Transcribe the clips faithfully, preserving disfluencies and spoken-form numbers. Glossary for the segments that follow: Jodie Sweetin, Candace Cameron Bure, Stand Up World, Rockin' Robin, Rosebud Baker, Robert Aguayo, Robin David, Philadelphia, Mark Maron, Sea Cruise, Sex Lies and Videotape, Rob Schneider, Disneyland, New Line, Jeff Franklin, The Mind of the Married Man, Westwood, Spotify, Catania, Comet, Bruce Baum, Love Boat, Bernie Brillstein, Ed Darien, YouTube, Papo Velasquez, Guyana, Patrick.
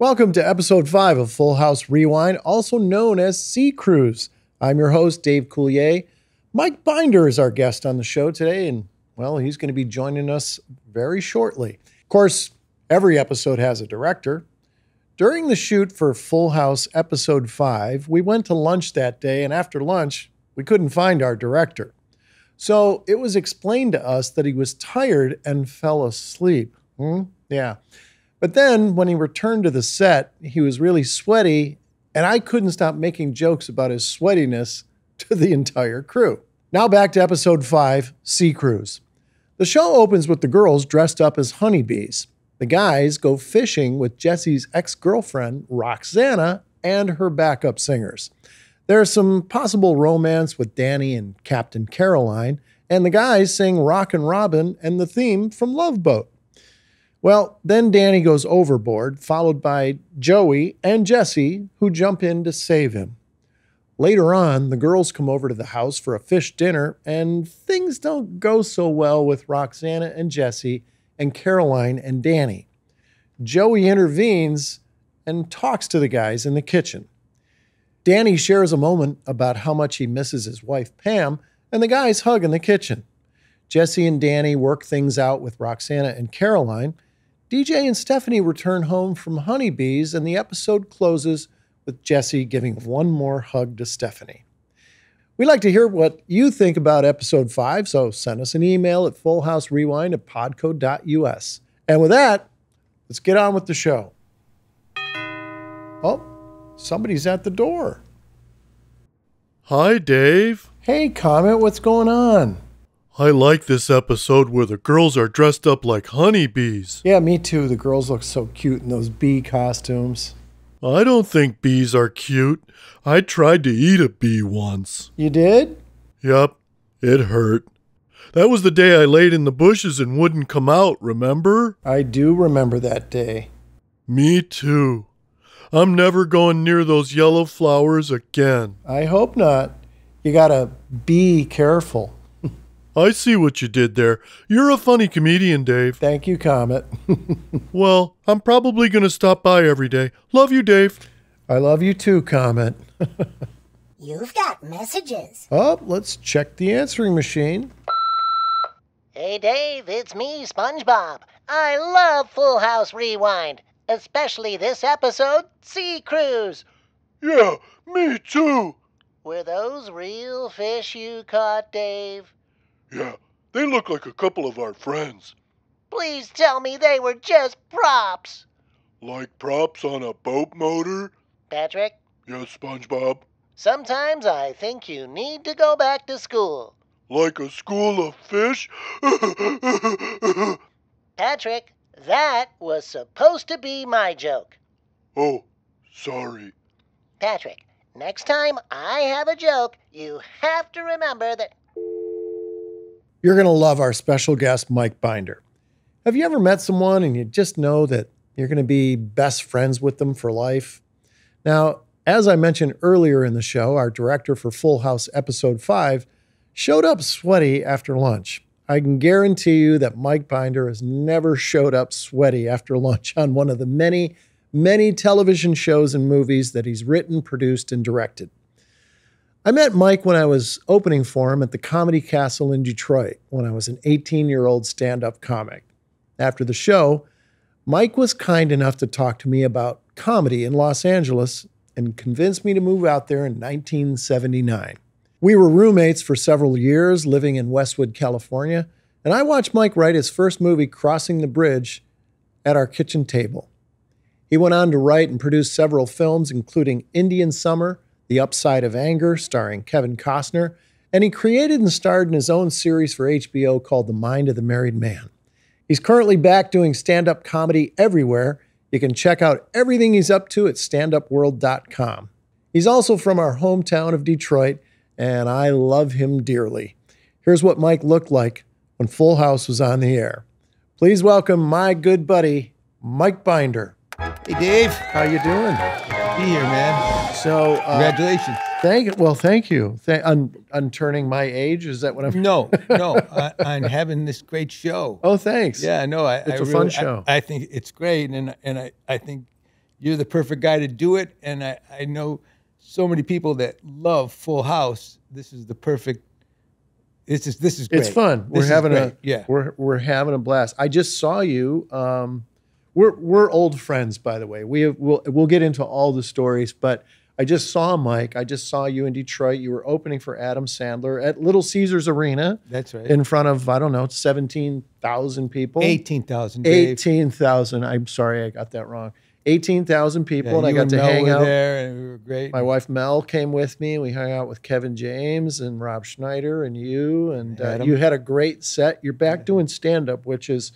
Welcome to episode five of Full House Rewind, also known as Sea Cruise. I'm your host, Dave Coulier. Mike Binder is our guest on the show today, and, well, he's going to be joining us very shortly. Of course, every episode has a director. During the shoot for Full House episode five, we went to lunch that day, and after lunch, we couldn't find our director. So it was explained to us that he was tired and fell asleep. Hmm? Yeah. But then when he returned to the set, he was really sweaty, and I couldn't stop making jokes about his sweatiness to the entire crew. Now back to episode five, Sea Cruise. The show opens with the girls dressed up as honeybees. The guys go fishing with Jesse's ex-girlfriend, Roxanna, and her backup singers. There's some possible romance with Danny and Captain Caroline, and the guys sing Rockin' Robin and the theme from Love Boat. Well, then Danny goes overboard, followed by Joey and Jesse, who jump in to save him. Later on, the girls come over to the house for a fish dinner, and things don't go so well with Roxanna and Jesse and Caroline and Danny. Joey intervenes and talks to the guys in the kitchen. Danny shares a moment about how much he misses his wife, Pam, and the guys hug in the kitchen. Jesse and Danny work things out with Roxanna and Caroline. D J and Stephanie return home from honeybees, and the episode closes with Jesse giving one more hug to Stephanie. We'd like to hear what you think about episode five, so send us an email at full house rewind at podco dot U S. And with that, let's get on with the show. Oh, somebody's at the door. Hi, Dave. Hey, Comet, what's going on? I like this episode where the girls are dressed up like honeybees. Yeah, me too. The girls look so cute in those bee costumes. I don't think bees are cute. I tried to eat a bee once. You did? Yep. It hurt. That was the day I laid in the bushes and wouldn't come out, remember? I do remember that day. Me too. I'm never going near those yellow flowers again. I hope not. You gotta be careful. I see what you did there. You're a funny comedian, Dave. Thank you, Comet. Well, I'm probably going to stop by every day. Love you, Dave. I love you too, Comet. You've got messages. Oh, let's check the answering machine. Hey, Dave, it's me, SpongeBob. I love Full House Rewind, especially this episode, Sea Cruise. Yeah, me too. Were those real fish you caught, Dave? Yeah, they look like a couple of our friends. Please tell me they were just props. Like props on a boat motor? Patrick? Yes, SpongeBob? Sometimes I think you need to go back to school. Like a school of fish? Patrick, that was supposed to be my joke. Oh, sorry. Patrick, next time I have a joke, you have to remember that... You're going to love our special guest, Mike Binder. Have you ever met someone and you just know that you're going to be best friends with them for life? Now, as I mentioned earlier in the show, our director for Full House episode five showed up sweaty after lunch. I can guarantee you that Mike Binder has never showed up sweaty after lunch on one of the many, many television shows and movies that he's written, produced, and directed. I met Mike when I was opening for him at the Comedy Castle in Detroit when I was an eighteen-year-old stand-up comic. After the show, Mike was kind enough to talk to me about comedy in Los Angeles and convinced me to move out there in nineteen seventy-nine. We were roommates for several years living in Westwood, California, and I watched Mike write his first movie, Crossing the Bridge, at our kitchen table. He went on to write and produce several films, including Indian Summer, The Upside of Anger, starring Kevin Costner, and he created and starred in his own series for H B O called The Mind of the Married Man. He's currently back doing stand-up comedy everywhere. You can check out everything he's up to at stand up world dot com. He's also from our hometown of Detroit, and I love him dearly. Here's what Mike looked like when Full House was on the air. Please welcome my good buddy, Mike Binder. Hey, Dave. How you doing? Be here, man. So, uh, congratulations. Thank you. Well, thank you. Th on, on turning my age, is that what I'm? No, no. I, I'm having this great show. Oh, thanks. Yeah, no, I. It's I a really, fun show. I, I think it's great, and and I I think you're the perfect guy to do it. And I, I know so many people that love Full House. This is the perfect. This is this is great. It's fun. We're this having a yeah. We're we're having a blast. I just saw you. Um, we're we're old friends, by the way. We have, we'll we'll get into all the stories, but I just saw Mike. I just saw you in Detroit. You were opening for Adam Sandler at Little Caesars Arena. That's right. In front of, I don't know, seventeen thousand people. eighteen thousand, Dave. eighteen thousand. I'm sorry I got that wrong. eighteen thousand people, yeah, and I got and to Mel hang out there, and we were great. My wife Mel came with me. We hung out with Kevin James and Rob Schneider and you, and uh, you had a great set. You're back yeah. doing stand-up, which is,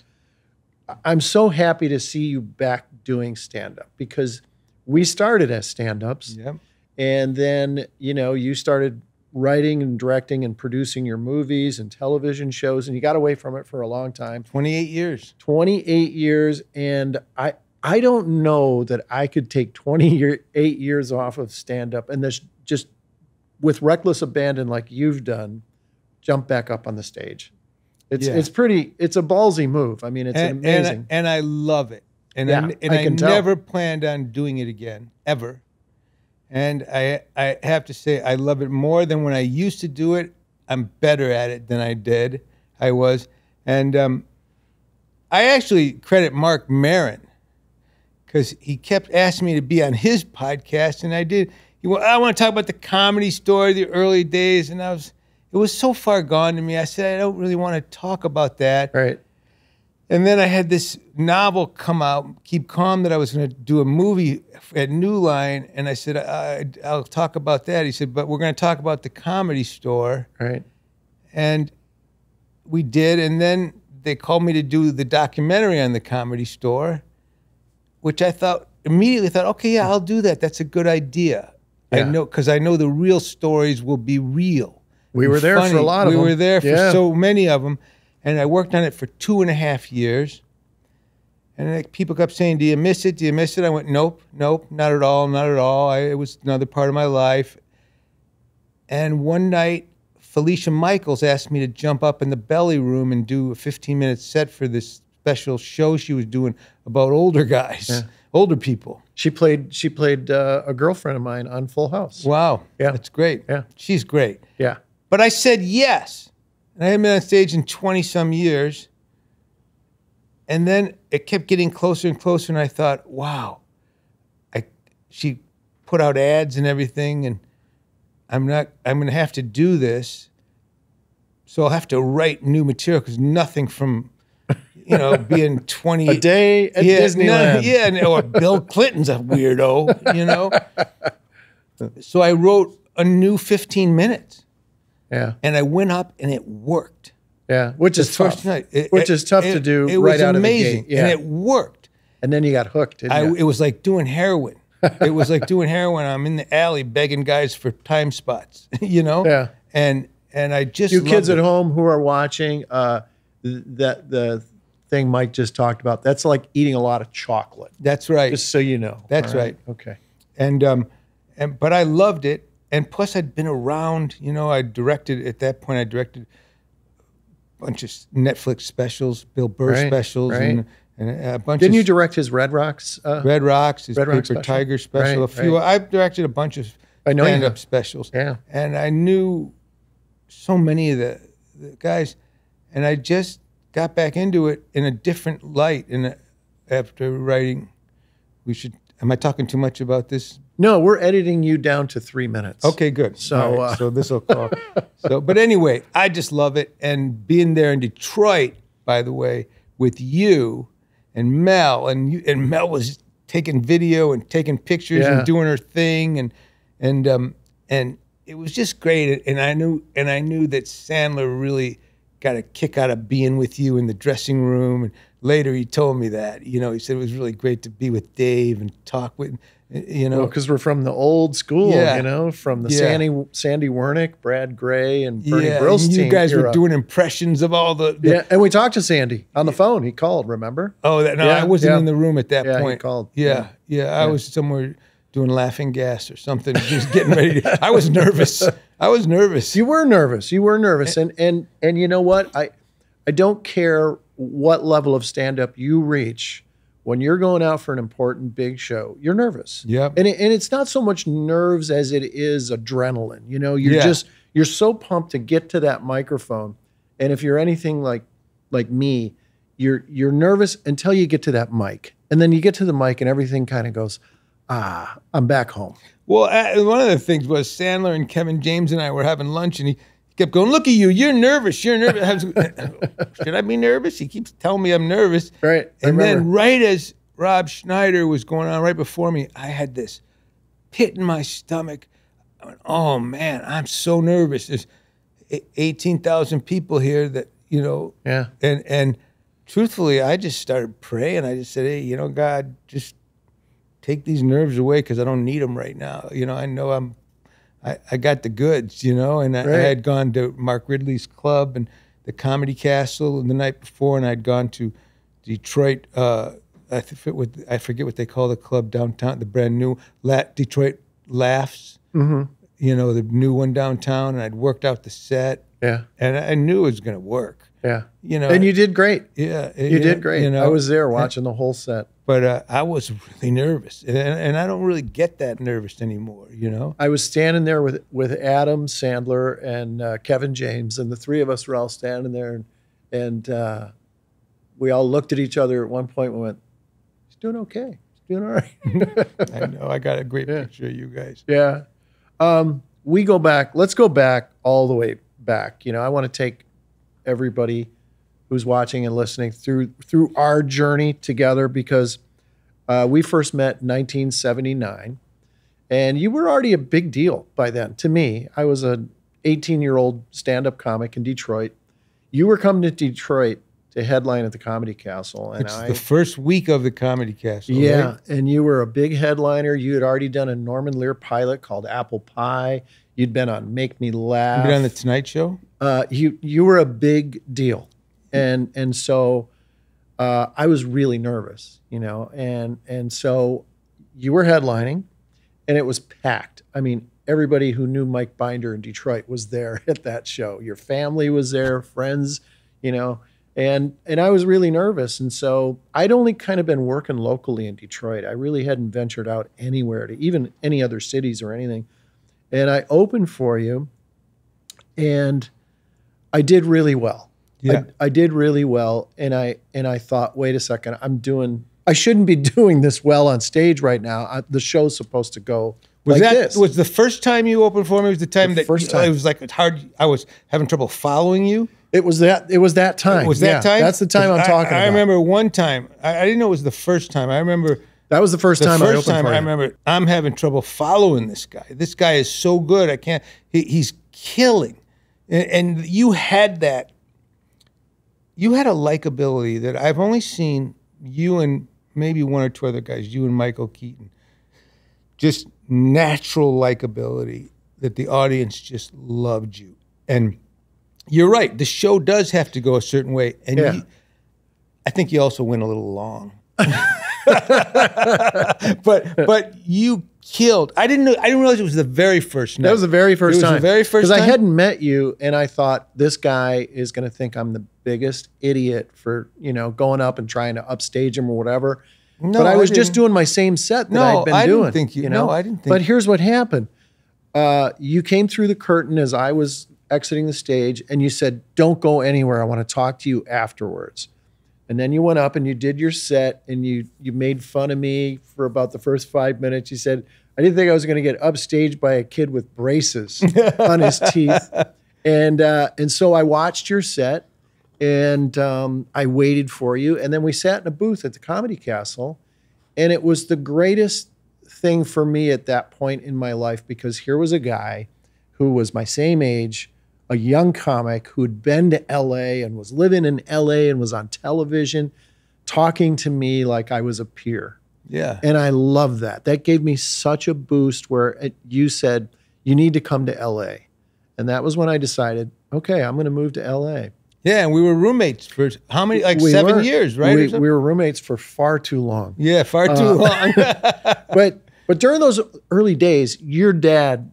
I'm so happy to see you back doing stand-up, because we started as stand-ups, yep. and then, you know, you started writing and directing and producing your movies and television shows, and you got away from it for a long time. twenty-eight years. twenty-eight years, and I I don't know that I could take twenty-eight years off of stand-up and this, just with reckless abandon like you've done, jump back up on the stage. It's, yeah. it's pretty, it's a ballsy move. I mean, it's and, amazing. And I, and I love it. And yeah, I, and I, I never planned on doing it again, ever. And I, I have to say, I love it more than when I used to do it. I'm better at it than I did, I was. And um, I actually credit Mark Maron, because he kept asking me to be on his podcast, and I did. He went, I want to talk about the Comedy Store, the early days, and I was, it was so far gone to me. I said, I don't really want to talk about that. Right. And then I had this novel come out, Keep Calm, that I was going to do a movie at New Line. And I said, I, I'll talk about that. He said, but we're going to talk about the Comedy Store. Right. And we did. And then they called me to do the documentary on the Comedy Store, which I thought, immediately thought, okay, yeah, I'll do that. That's a good idea. Yeah. I know, because I know the real stories will be real. We were there funny. for a lot of we them. We were there for yeah. so many of them. And I worked on it for two and a half years. And like, people kept saying, do you miss it? Do you miss it? I went, nope, nope, not at all, not at all. I, it was another part of my life. And one night, Felicia Michaels asked me to jump up in the belly room and do a fifteen minute set for this special show she was doing about older guys, yeah. older people. She played, she played uh, a girlfriend of mine on Full House. Wow, yeah, that's great. Yeah, she's great. Yeah. But I said yes. And I hadn't been on stage in twenty some years. And then it kept getting closer and closer. And I thought, wow, I, she put out ads and everything. And I'm not, I'm going to have to do this. So I'll have to write new material, because nothing from, you know, being twenty. A day at yeah, Disneyland. None, yeah. No, or Bill Clinton's a weirdo, you know. So I wrote a new fifteen minutes. Yeah, and I went up and it worked. Yeah, which the is first tough. Night, it, which it, is tough it, to do. It right was out amazing, of the gate. Yeah. And it worked. And then you got hooked. Didn't I, you? It was like doing heroin. It was like doing heroin. I'm in the alley begging guys for time spots. You know. Yeah. And and I just you kids it. at home who are watching uh, that the thing Mike just talked about. That's like eating a lot of chocolate. That's right. Just so you know. That's right. right. Okay. And um, and but I loved it. And plus, I'd been around, you know, I directed, at that point, I directed a bunch of Netflix specials, Bill Burr right, specials, right. And, and a bunch Didn't of- Didn't you direct his Red Rocks? Uh, Red Rocks, his Red Rock Paper special. Tiger special, right, a few. Right. I've directed a bunch of stand-up specials. Yeah. And I knew so many of the, the guys, and I just got back into it in a different light in a, after writing, we should, am I talking too much about this? No, we're editing you down to three minutes. Okay, good. So, right. uh, so this will call. So, but anyway, I just love it. And being there in Detroit, by the way, with you and Mel, and you, and Mel was taking video and taking pictures yeah. and doing her thing, and and um and it was just great. And I knew and I knew that Sandler really got a kick out of being with you in the dressing room. And later, he told me that, you know, he said it was really great to be with Dave and talk with. You know, because well, we're from the old school, yeah. you know, from the yeah. Sandy Sandy Wernick, Brad Gray, and Bernie yeah. Brillstein. You guys era. were doing impressions of all the, the yeah. And we talked to Sandy on the phone. He called. Remember? Oh, that, no, yeah. I wasn't yeah. in the room at that yeah, point. He called. Yeah. yeah, yeah. I was somewhere doing laughing gas or something, just getting ready. To, I was nervous. I was nervous. You were nervous. You were nervous. And and and you know what? I I don't care what level of stand up you reach. when you're going out for an important big show, you're nervous. Yeah. And, it, and it's not so much nerves as it is adrenaline. You know, you're yeah. just, you're so pumped to get to that microphone. And if you're anything like, like me, you're, you're nervous until you get to that mic. And then you get to the mic and everything kind of goes, ah, I'm back home. Well, uh, one of the things was Sandler and Kevin James and I were having lunch, and he kept going, look at you, you're nervous, you're nervous. Should I be nervous? He keeps telling me I'm nervous. Right. And then right as Rob Schneider was going on right before me, I had this pit in my stomach. I went, oh man, I'm so nervous. There's eighteen thousand people here that, you know, yeah. and, and truthfully, I just started praying. I just said, hey, you know, God, just take these nerves away because I don't need them right now. You know, I know I'm, I, I got the goods, you know, and I, right. I had gone to Mark Ridley's club and the Comedy Castle the night before, and I'd gone to Detroit, uh, I, with, I forget what they call the club downtown, the brand new La Detroit Laughs, mm-hmm. you know, the new one downtown, and I'd worked out the set. Yeah. And I knew it was going to work. Yeah. You know, and you did great. Yeah. It, you did great. You know, I was there watching the whole set. But uh, I was really nervous, and, and I don't really get that nervous anymore, you know? I was standing there with, with Adam Sandler and uh, Kevin James, and the three of us were all standing there, and, and uh, we all looked at each other at one point and went, he's doing okay, he's doing all right. I know, I got a great yeah. picture of you guys. Yeah. Um, we go back, let's go back all the way back. You know, I want to take everybody who's watching and listening through through our journey together, because uh, we first met in nineteen seventy-nine, and you were already a big deal by then. To me, I was an eighteen-year-old stand-up comic in Detroit. You were coming to Detroit to headline at the Comedy Castle. And it's I, the first week of the Comedy Castle, yeah, right? And you were a big headliner. You had already done a Norman Lear pilot called Apple Pie. You'd been on Make Me Laugh. You'd been on The Tonight Show? Uh, you, you were a big deal. And and so uh, I was really nervous, you know, and and so you were headlining, and it was packed. I mean, everybody who knew Mike Binder in Detroit was there at that show. Your family was there, friends, you know, and and I was really nervous. And so I'd only kind of been working locally in Detroit. I really hadn't ventured out anywhere to even any other cities or anything. And I opened for you, and I did really well. Yeah. I, I did really well, and I and I thought, wait a second, I'm doing. I shouldn't be doing this well on stage right now. I, the show's supposed to go. Was like that this. Was the first time you opened for me? Was the time the that first time. It was like it's hard. I was having trouble following you. It was that. It was that time. It was that yeah, time? That's the time I'm talking. I, I about. I remember one time. I, I didn't know it was the first time. I remember that was the first the time. First I opened time for I remember. You. I'm having trouble following this guy. This guy is so good. I can't. He, he's killing, and, and you had that. You had a likability that I've only seen you and maybe one or two other guys, you and Michael Keaton, just natural likability that the audience just loved you. And you're right. The show does have to go a certain way. And yeah. you, I think you also went a little long. but but you killed. I didn't know, I didn't realize it was the very first night. That was the very first it time. It was the very first time. Because I hadn't met you, and I thought, this guy is going to think I'm the biggest idiot for, you know, going up and trying to upstage him or whatever. No, but I, I was didn't. just doing my same set that no, I'd been I doing. Didn't think you, you know? No, I didn't think. But here's what happened. Uh, you came through the curtain as I was exiting the stage, and you said, don't go anywhere. I want to talk to you afterwards. And then you went up and you did your set, and you you made fun of me for about the first five minutes. You said, I didn't think I was going to get upstaged by a kid with braces on his teeth. And, uh, and so I watched your set, and um, I waited for you. And then we sat in a booth at the Comedy Castle, and it was the greatest thing for me at that point in my life, because here was a guy who was my same age, a young comic who'd been to L A and was living in L A and was on television, talking to me like I was a peer. Yeah. And I love that. That gave me such a boost, where it, you said, you need to come to L A. And that was when I decided, okay, I'm going to move to L A. Yeah, and we were roommates for how many, like we seven were, years, right? We, we were roommates for far too long. Yeah, far too uh, long. but, but during those early days, your dad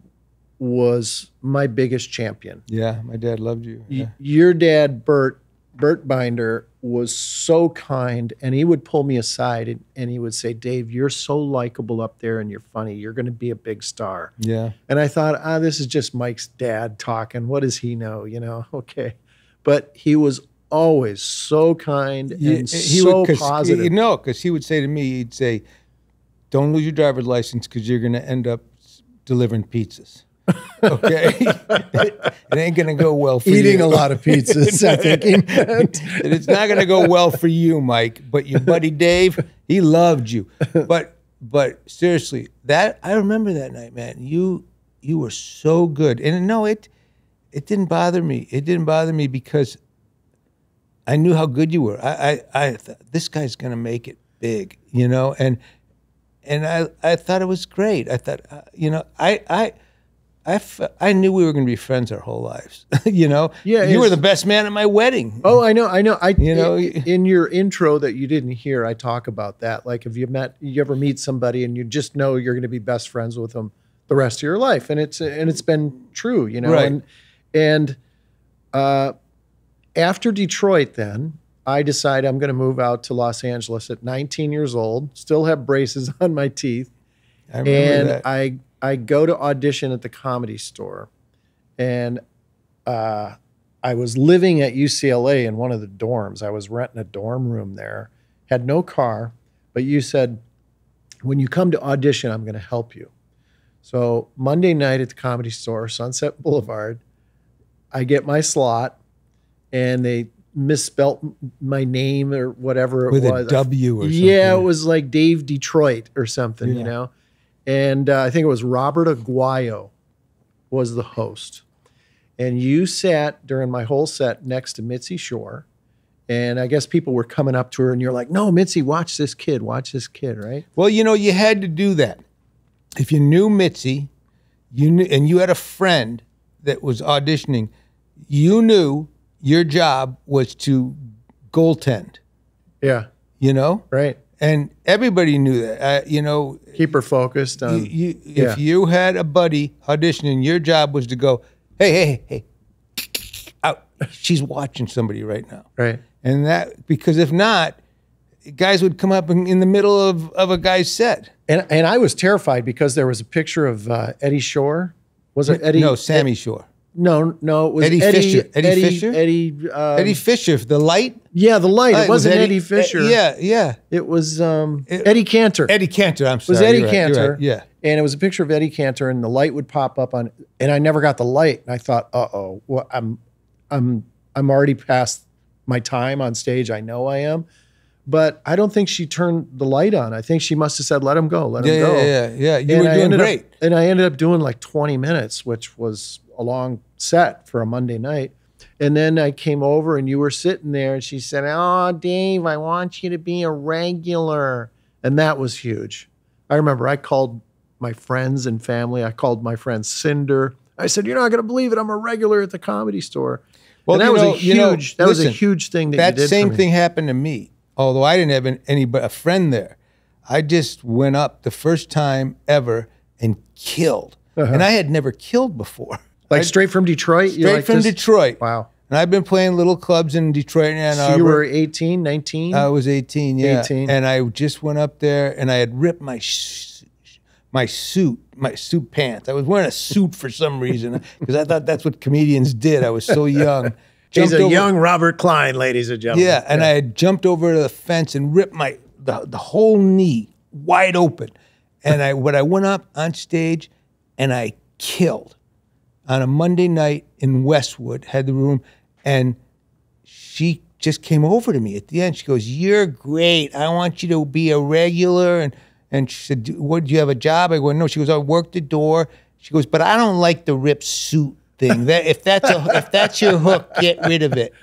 was my biggest champion. Yeah, my dad loved you. Yeah. Your dad, Bert, Bert Binder was so kind, and he would pull me aside and, and he would say, Dave, you're so likable up there and you're funny. You're going to be a big star. Yeah. And I thought, ah, this is just Mike's dad talking. What does he know? You know, okay. But he was always so kind and yeah, he so would, positive. You know, because he would say to me, he'd say, don't lose your driver's license because you're going to end up delivering pizzas. Okay, it, it ain't gonna go well for eating you. A lot of pizzas. I think he meant. It's not gonna go well for you, Mike. But your buddy Dave, he loved you. But but seriously, that I remember that night, man. You you were so good, and no, it it didn't bother me. It didn't bother me because I knew how good you were. I I, I thought this guy's gonna make it big, you know. And and I I thought it was great. I thought uh, you know I I. I, f I knew we were going to be friends our whole lives, you know? Yeah, you were the best man at my wedding. Oh, I know, I know. I, you know, in, in your intro that you didn't hear, I talk about that. Like, if you met, you ever meet somebody and you just know you're going to be best friends with them the rest of your life. And it's, and it's been true, you know? Right. And, and uh, after Detroit then, I decide I'm going to move out to Los Angeles at nineteen years old, still have braces on my teeth. I remember and that. I... I go to audition at the Comedy Store, and uh, I was living at U C L A in one of the dorms. I was renting a dorm room there, had no car, but you said, when you come to audition, I'm going to help you. So Monday night at the Comedy Store, Sunset Boulevard, I get my slot, and they misspelt my name or whatever it was. With a W or something. Yeah, it was like Dave Detroit or something, yeah. You know? And uh, I think it was Robert Aguayo was the host. And you sat during my whole set next to Mitzi Shore. And I guess people were coming up to her and you're like, no, Mitzi, watch this kid, watch this kid, right? Well, you know, you had to do that. If you knew Mitzi you knew, and you had a friend that was auditioning, you knew your job was to goaltend. Yeah. You know? Right. And everybody knew that, uh, you know. Keep her focused. On, you, you, yeah. If you had a buddy auditioning, your job was to go, hey, hey, hey, out. She's watching somebody right now. Right. And that, because if not, guys would come up in, in the middle of, of a guy's set. And, and I was terrified because there was a picture of uh, Eddie Shore. Was it Eddie? No, Sammy Ed, Shore. No, no, it was Eddie, Eddie Fisher. Eddie, Eddie Fisher? Eddie, um, Eddie Fisher, the light? Yeah, the light. light. It wasn't it was Eddie, Eddie Fisher. E yeah, yeah. It was um, it, Eddie Cantor. Eddie Cantor, I'm sorry. It was Eddie right, Cantor. Right, yeah. And it was a picture of Eddie Cantor, and the light would pop up on, and I never got the light. And I thought, uh-oh, well, I'm, I'm, I'm already past my time on stage. I know I am. But I don't think she turned the light on. I think she must have said, let him go, let him yeah, go. Yeah, yeah, yeah. You and were I doing great. Up, and I ended up doing like twenty minutes, which was a long set for a Monday night. And then I came over and you were sitting there and she said, oh, Dave, I want you to be a regular. And that was huge. I remember I called my friends and family. I called my friend Cinder. I said, you're not going to believe it. I'm a regular at the Comedy Store. Well, and that was know, a huge, you know, that listen, was a huge thing that, that you did. That same thing happened to me. Although I didn't have any, but a friend there. I just went up the first time ever and killed. Uh-huh. And I had never killed before. Like straight from Detroit? Straight like from this? Detroit. Wow. And I've been playing little clubs in Detroit and Ann Arbor. So you were eighteen, nineteen? I was eighteen, yeah. eighteen. And I just went up there and I had ripped my sh my suit, my suit pants. I was wearing a suit for some reason because I thought that's what comedians did. I was so young. He's a over, young Robert Klein, ladies and gentlemen. Yeah, and yeah. I had jumped over to the fence and ripped my the, the whole knee wide open. And I when I went up on stage and I killed. On a Monday night in Westwood, had the room, and she just came over to me at the end. She goes, you're great. I want you to be a regular. And, and she said, what, do you have a job? I go, no. She goes, I work the door. She goes, but I don't like the ripped suit thing. That, if, that's a, if that's your hook, get rid of it.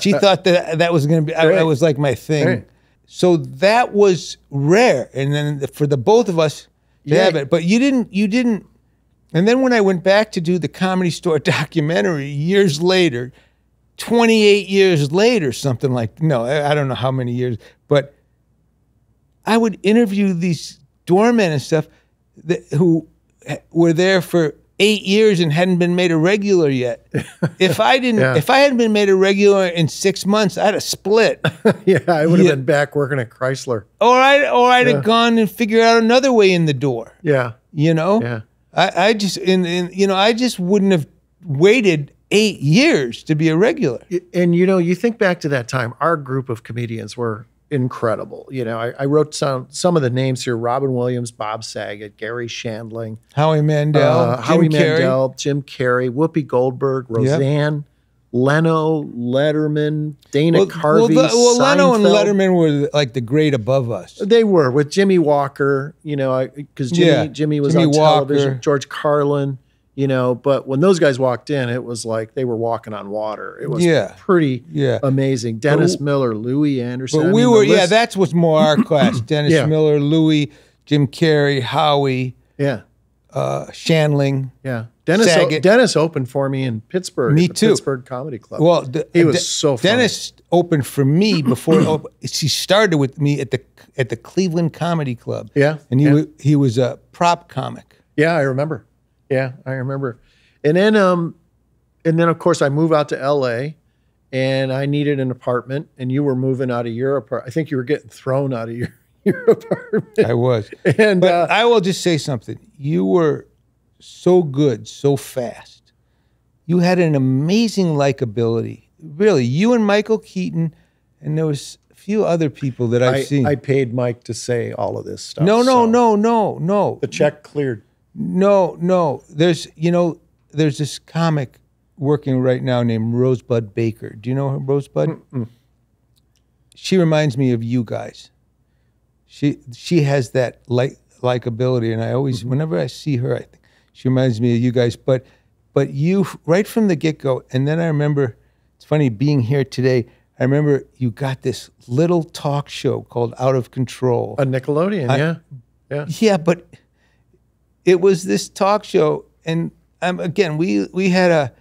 She thought that that was going to be, I, that was like my thing. Right. So that was rare. And then for the both of us to yeah. have it. But you didn't, you didn't, and then when I went back to do the Comedy Store documentary years later, twenty-eight years later, something like, no, I don't know how many years, but I would interview these doormen and stuff that, who were there for eight years and hadn't been made a regular yet. If I didn't, yeah. if I hadn't been made a regular in six months, I'd have split. yeah, I would have yeah. been back working at Chrysler. Or I'd, or I'd yeah. have gone and figured out another way in the door. Yeah, you know, yeah. I, I just, and, and you know, I just wouldn't have waited eight years to be a regular. And you know, you think back to that time, our group of comedians were incredible. You know, I, I wrote some some of the names here: Robin Williams, Bob Saget, Gary Shandling, Howie Mandel, uh, Jim Howie Carey. Mandel, Jim Carrey, Whoopi Goldberg, Roseanne, yep. Leno, Letterman, Dana well, Carvey. Well, the, well Leno and Letterman were like the great above us. They were with Jimmy Walker. You know, because Jimmy yeah. Jimmy was Jimmy on Walker. television. George Carlin. You know, but when those guys walked in, it was like they were walking on water. It was yeah, pretty yeah. amazing. Dennis but, Miller, Louis Anderson. But I we mean, were, yeah, that's what's more our class. Dennis yeah. Miller, Louis, Jim Carrey, Howie, yeah, uh, Shandling. Yeah. Dennis Saget. Dennis opened for me in Pittsburgh. Me at the too. Pittsburgh Comedy Club. Well, the, he was De so funny. Dennis opened for me before opened, she started with me at the at the Cleveland Comedy Club. Yeah. And he yeah. was, he was a prop comic. Yeah, I remember. Yeah, I remember. And then, um, and then of course, I move out to L A and I needed an apartment and you were moving out of your apartment. I think you were getting thrown out of your, your apartment. I was. And but uh, I will just say something. You were so good, so fast. You had an amazing likability. Really, you and Michael Keaton, and there was a few other people that I've I, seen. I paid Mike to say all of this stuff. No, no, so no, no, no. The check cleared. No, no. There's, you know, there's this comic working right now named Rosebud Baker. Do you know her, Rosebud? Mm-mm. She reminds me of you guys. She she has that like likability, and I always, mm-hmm. whenever I see her, I think she reminds me of you guys. But but you right from the get go, and then I remember it's funny being here today. I remember you got this little talk show called Out of Control. A Nickelodeon, I, yeah, yeah, yeah, but. It was this talk show, and um, again, we we had a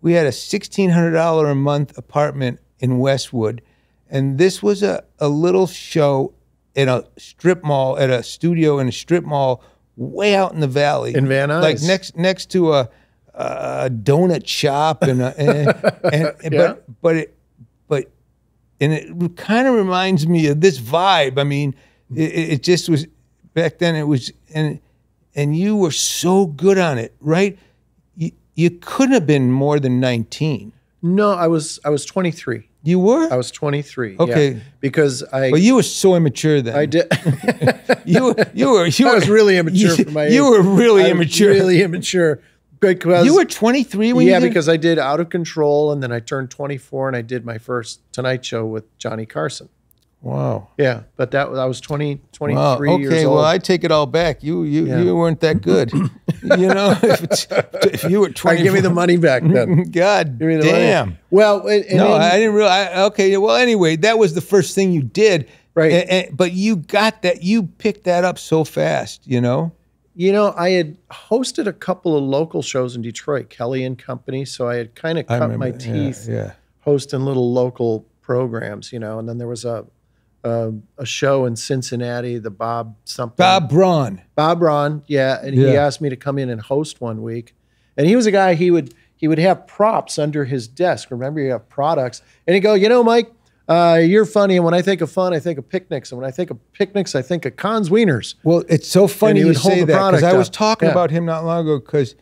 we had a sixteen hundred dollar a month apartment in Westwood, and this was a a little show in a strip mall at a studio in a strip mall way out in the valley in Van Nuys, like next next to a, a donut shop and a, and, and, and yeah. but but it but and it kind of reminds me of this vibe. I mean, it, it just was back then. It was and. And you were so good on it, right? You, you couldn't have been more than nineteen. No, I was I was twenty-three. You were? I was twenty-three. Okay, yeah, because I. Well, you were so immature then. I did. you you were you I were, was really immature you, for my age. You were really I immature. Was really immature. Because you were twenty-three when yeah, you did? Because I did Out of Control, and then I turned twenty-four, and I did my first Tonight Show with Johnny Carson. Wow. Yeah, but that was I was twenty, twenty-three wow. okay, years old. Okay, well I take it all back. You you yeah. you weren't that good. You know, if, it's, if you were twenty, give me the money back then. God give me the damn. Money. Well, and, and no, then, I didn't realize. I, okay, well anyway, that was the first thing you did, right? And, and, but you got that. You picked that up so fast. You know. You know, I had hosted a couple of local shows in Detroit, Kelly and Company. So I had kind of cut remember, my teeth, yeah, yeah. hosting little local programs. You know, and then there was a. Uh, a show in Cincinnati, the Bob something. Bob Braun. Bob Braun, yeah. And yeah. he asked me to come in and host one week. And he was a guy, he would he would have props under his desk. Remember, you have products. And he'd go, you know, Mike, uh, you're funny. And when I think of fun, I think of picnics. And when I think of picnics, I think of Conn's Wieners. Well, it's so funny you say that, because I was talking yeah. about him not long ago, because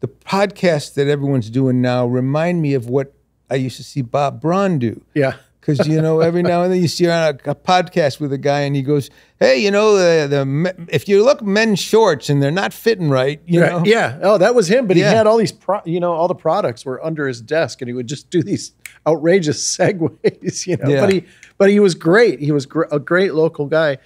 the podcasts that everyone's doing now remind me of what I used to see Bob Braun do. Yeah. Because, you know, every now and then you see her on a, a podcast with a guy and he goes, hey, you know, the, the if you look men's shorts and they're not fitting right, you right. know. Yeah. Oh, that was him. But yeah. he had all these, pro you know, all the products were under his desk and he would just do these outrageous segues, you know. Yeah. But, he, but he was great. He was gr a great local guy.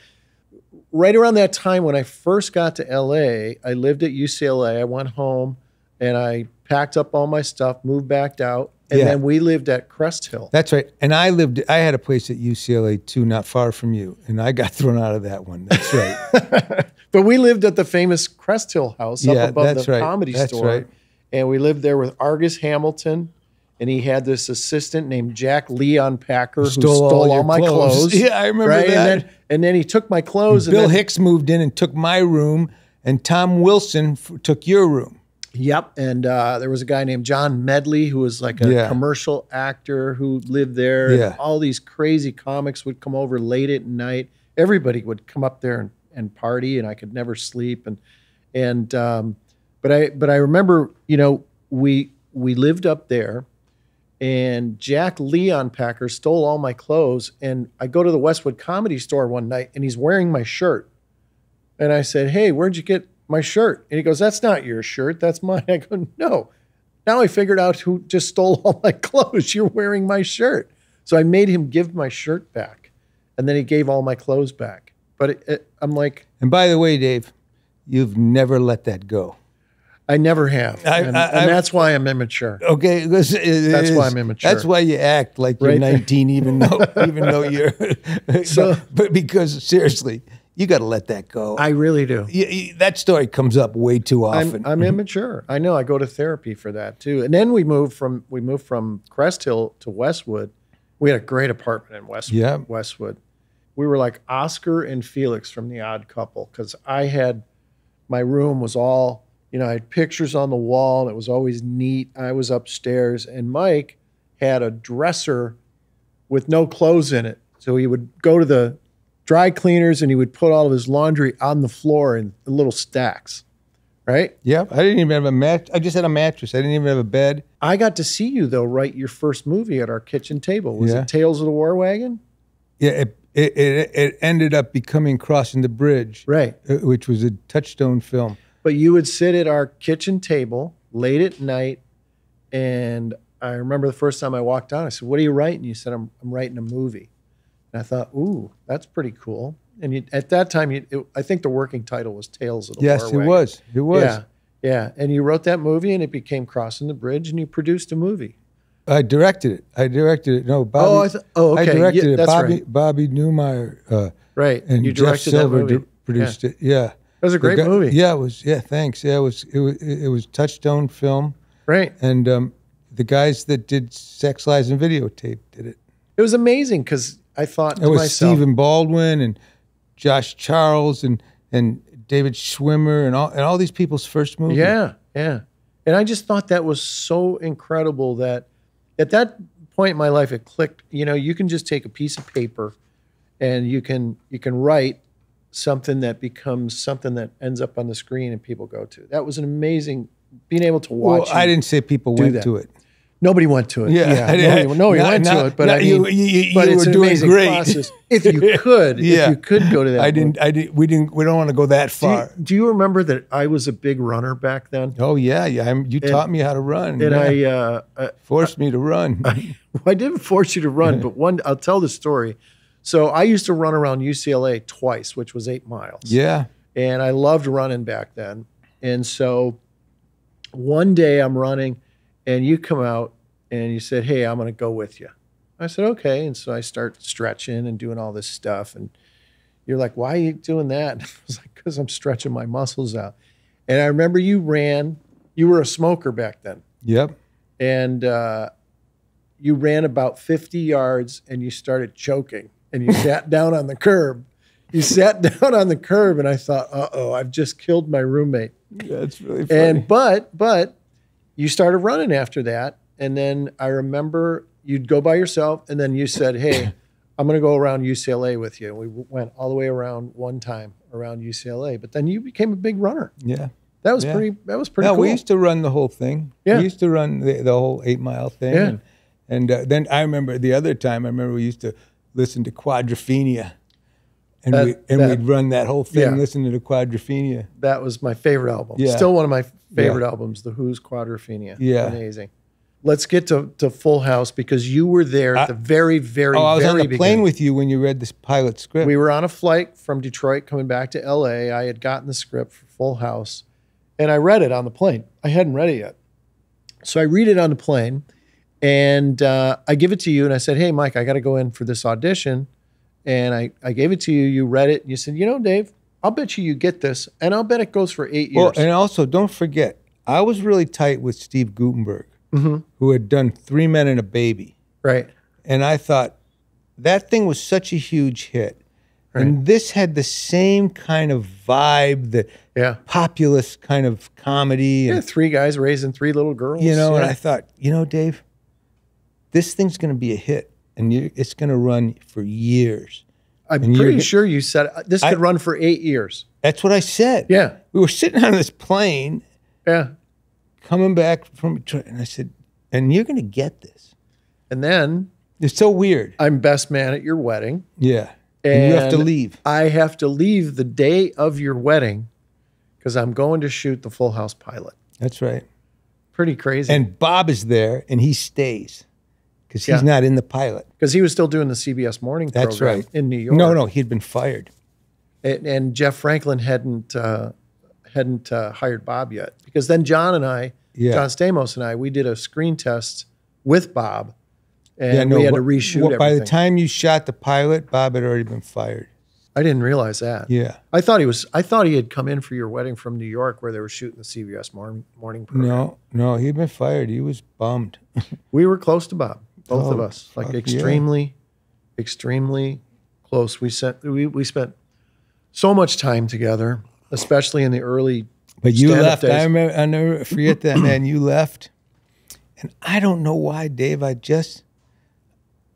Right around that time when I first got to L A, I lived at U C L A. I went home and I packed up all my stuff, moved back out. And yeah. then we lived at Crest Hill. That's right. And I lived, I had a place at U C L A too, not far from you. And I got thrown out of that one. That's right. But we lived at the famous Crest Hill house up yeah, above the right. Comedy that's Store. Right. And we lived there with Argus Hamilton. And he had this assistant named Jack Leon Packer who stole, who stole all, all my clothes. clothes. Yeah, I remember right? that. And then, and then he took my clothes. Bill and then, Hicks moved in and took my room. And Tom Wilson f took your room. Yep. And uh, there was a guy named John Medley who was like a yeah. commercial actor who lived there. Yeah. And all these crazy comics would come over late at night. Everybody would come up there and, and party, and I could never sleep. And and um, but I but I remember, you know, we we lived up there, and Jack Leon Packer stole all my clothes. And I go to the Westwood Comedy Store one night, and he's wearing my shirt. And I said, "Hey, where'd you get my shirt?" And he goes, "That's not your shirt. That's mine." I go, "No." Now I figured out who just stole all my clothes. You're wearing my shirt. So I made him give my shirt back. And then he gave all my clothes back. But it, it, I'm like... And by the way, Dave, you've never let that go. I never have. I, and, I, and that's why I'm immature. Okay. That's is, why I'm immature. That's why you act like you're right? nineteen, even though, even though you're... so, but because, seriously... You got to let that go. I really do. You, you, that story comes up way too often. I'm, I'm immature. I know. I go to therapy for that too. And then we moved from we moved from Crest Hill to Westwood. We had a great apartment in Westwood. Yeah. Westwood. We were like Oscar and Felix from The Odd Couple, because I had my room was all, you know, I had pictures on the wall, and it was always neat. I was upstairs, and Mike had a dresser with no clothes in it, so he would go to the dry cleaners, and he would put all of his laundry on the floor in little stacks, right? Yeah, I didn't even have a mat. I just had a mattress. I didn't even have a bed. I got to see you, though, write your first movie at our kitchen table. Was yeah. it Tales of the War Wagon? Yeah, it, it, it, it ended up becoming Crossing the Bridge, right? Which was a Touchstone film. But you would sit at our kitchen table late at night, and I remember the first time I walked on, I said, "What are you writing?" You said, I'm, I'm writing a movie. And I thought, ooh, that's pretty cool. And you, at that time, you, it, I think the working title was Tales of the Yes, War Wagon. It was. It was. Yeah, yeah. And you wrote that movie, and it became Crossing the Bridge, and you produced a movie. I directed it. I directed it. No, Bobby. Oh, I th oh okay. I directed yeah, it. That's Bobby, right. Bobby Neumeier. Uh, right. And you directed Jeff Silver that movie. Produced yeah. it. Yeah. It was a great guy, movie. Yeah, it was. Yeah, thanks. Yeah, it was. It was. It was Touchstone film. Right. And um, the guys that did Sex, Lies, and Videotape did it. It was amazing because. I thought to it was myself, Stephen Baldwin and Josh Charles and and David Schwimmer and all and all these people's first movie. Yeah, yeah. And I just thought that was so incredible that at that point in my life it clicked. You know, you can just take a piece of paper and you can you can write something that becomes something that ends up on the screen and people go to. That was an amazing being able to watch. Well, I didn't say people went that. to it. Nobody went to it. Yeah, yeah. Nobody, no, you not, went not, to it, but I mean, you, you, you but you it's were an doing amazing great. Process. If you could, yeah. if you could go to that. I didn't. I didn't. We didn't. We don't want to go that far. Do you, do you remember that I was a big runner back then? Oh yeah, yeah. I'm, you and, taught me how to run, and yeah. I uh, uh, forced I, me to run. I, I didn't force you to run, but one. I'll tell the story. So I used to run around U C L A twice, which was eight miles. Yeah, and I loved running back then. And so one day I'm running. And you come out and you said, "Hey, I'm going to go with you." I said, "Okay." And so I start stretching and doing all this stuff. And you're like, "Why are you doing that?" And I was like, "Because I'm stretching my muscles out." And I remember you ran. You were a smoker back then. Yep. And uh, you ran about fifty yards and you started choking. And you sat down on the curb. You sat down on the curb. And I thought, uh-oh, I've just killed my roommate. Yeah, that's really funny. And but, but. You started running after that, and then I remember you'd go by yourself, and then you said, "Hey, I'm going to go around U C L A with you." And we went all the way around one time around U C L A, but then you became a big runner. Yeah, that was yeah. pretty. That was pretty. No, cool. We used to run the whole thing. Yeah, we used to run the, the whole eight mile thing. Yeah. and, and uh, then I remember the other time. I remember we used to listen to Quadrophenia. And, that, we, and that, we'd run that whole thing, yeah. listening to Quadrophenia. That was my favorite album. Yeah. Still one of my favorite yeah. albums, The Who's Quadrophenia. Yeah. Amazing. Let's get to, to Full House because you were there at I, the very, very, oh, I was very on the beginning. Plane with you when you read this pilot script. We were on a flight from Detroit coming back to L A. I had gotten the script for Full House, and I read it on the plane. I hadn't read it yet. So I read it on the plane, and uh, I give it to you, and I said, "Hey, Mike, I got to go in for this audition." And I, I gave it to you, you read it, and you said, "You know, Dave, I'll bet you you get this, and I'll bet it goes for eight years. Well, and also, don't forget, I was really tight with Steve Guttenberg, mm-hmm. who had done Three Men and a Baby. Right. And I thought, that thing was such a huge hit. Right. And this had the same kind of vibe, the yeah. populist kind of comedy. And, yeah, three guys raising three little girls. You know, yeah. and I thought, you know, Dave, this thing's going to be a hit, and you, it's going to run for years. I'm and pretty sure you said this could I, run for eight years. That's what I said. Yeah. We were sitting on this plane. Yeah. Coming back from Detroit, and I said, and you're going to get this. And then. It's so weird. I'm best man at your wedding. Yeah. And, and you have to leave. I have to leave the day of your wedding because I'm going to shoot the Full House pilot. That's right. Pretty crazy. And Bob is there, and he stays because he's yeah. not in the pilot. Because he was still doing the C B S morning That's program right. in New York. No, no, he'd been fired. And, and Jeff Franklin hadn't uh, hadn't uh, hired Bob yet. Because then John and I, yeah. John Stamos and I, we did a screen test with Bob. And yeah, no, we had to reshoot what, everything. By the time you shot the pilot, Bob had already been fired. I didn't realize that. Yeah. I thought he was. I thought he had come in for your wedding from New York where they were shooting the C B S morning, morning program. No, no, he'd been fired. He was bummed. We were close to Bob, both oh, of us. Like extremely, yeah. extremely close. We, sent, we, we spent so much time together, especially in the early But you left. Days. I remember, I never forget that, man. You left. And I don't know why, Dave. I just...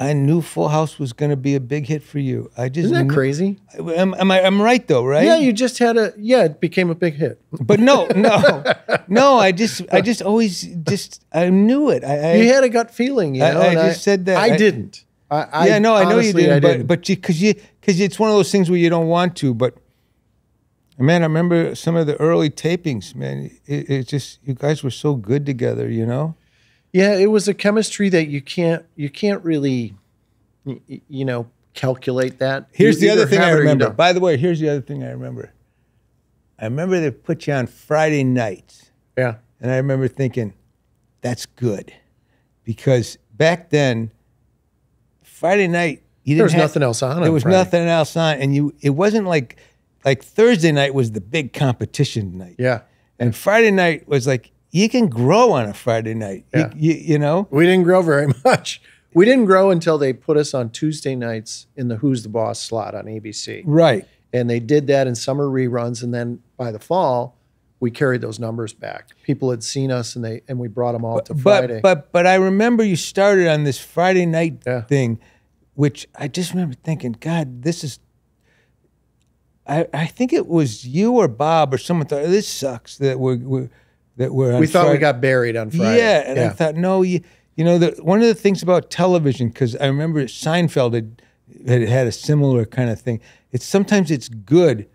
I knew Full House was going to be a big hit for you. I just Isn't that crazy? Am, am I, I'm right, though, right? Yeah, you just had a, yeah, it became a big hit. But no, no, no, I just, I just always just, I knew it. I, I, you had a gut feeling, you know? I, I just I, said that. I, I didn't. I, I, yeah, no, I honestly, know you didn't, didn't. but because you, because it's one of those things where you don't want to, but man, I remember some of the early tapings, man. It, it just, you guys were so good together, you know? Yeah, it was a chemistry that you can't you can't really, you know, calculate that. Here's the other thing I remember. By the way, here's the other thing I remember. I remember they put you on Friday nights. Yeah. And I remember thinking, that's good, because back then, Friday night you didn't. There was nothing else on. There was nothing else on, and you it wasn't like like Thursday night was the big competition night. Yeah. And Friday night was like. You can grow on a Friday night, yeah. you, you, you know? We didn't grow very much. We didn't grow until they put us on Tuesday nights in the Who's the Boss slot on A B C. Right. And they did that in summer reruns, and then by the fall, we carried those numbers back. People had seen us, and they and we brought them all but, to Friday. But, but, but I remember you started on this Friday night yeah. thing, which I just remember thinking, God, this is... I, I think it was you or Bob or someone thought, this sucks that we're... we're That we're on we thought Friday. We got buried on Friday. Yeah, and yeah. I thought, no, you, you know, the, one of the things about television, because I remember Seinfeld had, had had a similar kind of thing. It's sometimes it's good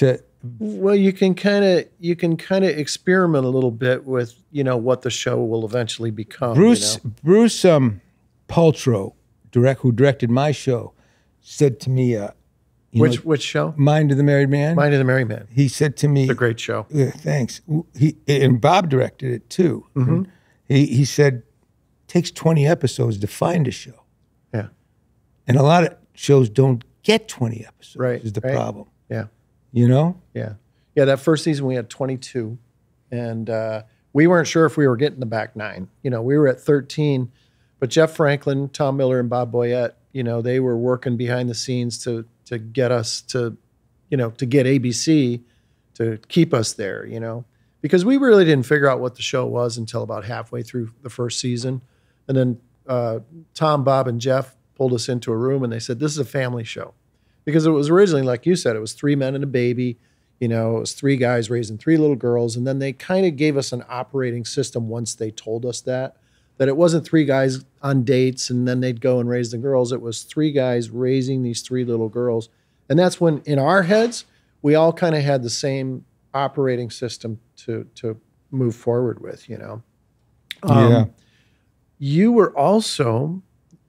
to. Well, you can kind of you can kind of experiment a little bit with you know what the show will eventually become. Bruce you know? Bruce um, Paltrow, direct who directed my show, said to me. Uh, You which know, which show? Mind of the Married Man. Mind of the Married Man. He said to me, "It's a great show." Yeah, thanks. He and Bob directed it too. Mm-hmm. He he said, "Takes twenty episodes to find a show." Yeah, and a lot of shows don't get twenty episodes. Right is the right. problem. Yeah, you know. Yeah, yeah. That first season we had twenty-two, and uh, we weren't sure if we were getting the back nine. You know, we were at thirteen, but Jeff Franklin, Tom Miller, and Bob Boyette, you know, they were working behind the scenes to. to get us to, you know, to get A B C to keep us there, you know, because we really didn't figure out what the show was until about halfway through the first season. And then uh, Tom, Bob, and Jeff pulled us into a room and they said, this is a family show. Because it was originally, like you said, it was three men and a baby, you know, it was three guys raising three little girls. And then they kind of gave us an operating system once they told us that, that it wasn't three guys on dates and then they'd go and raise the girls. It was three guys raising these three little girls. And that's when, in our heads, we all kind of had the same operating system to, to move forward with, you know. Um, yeah. You were also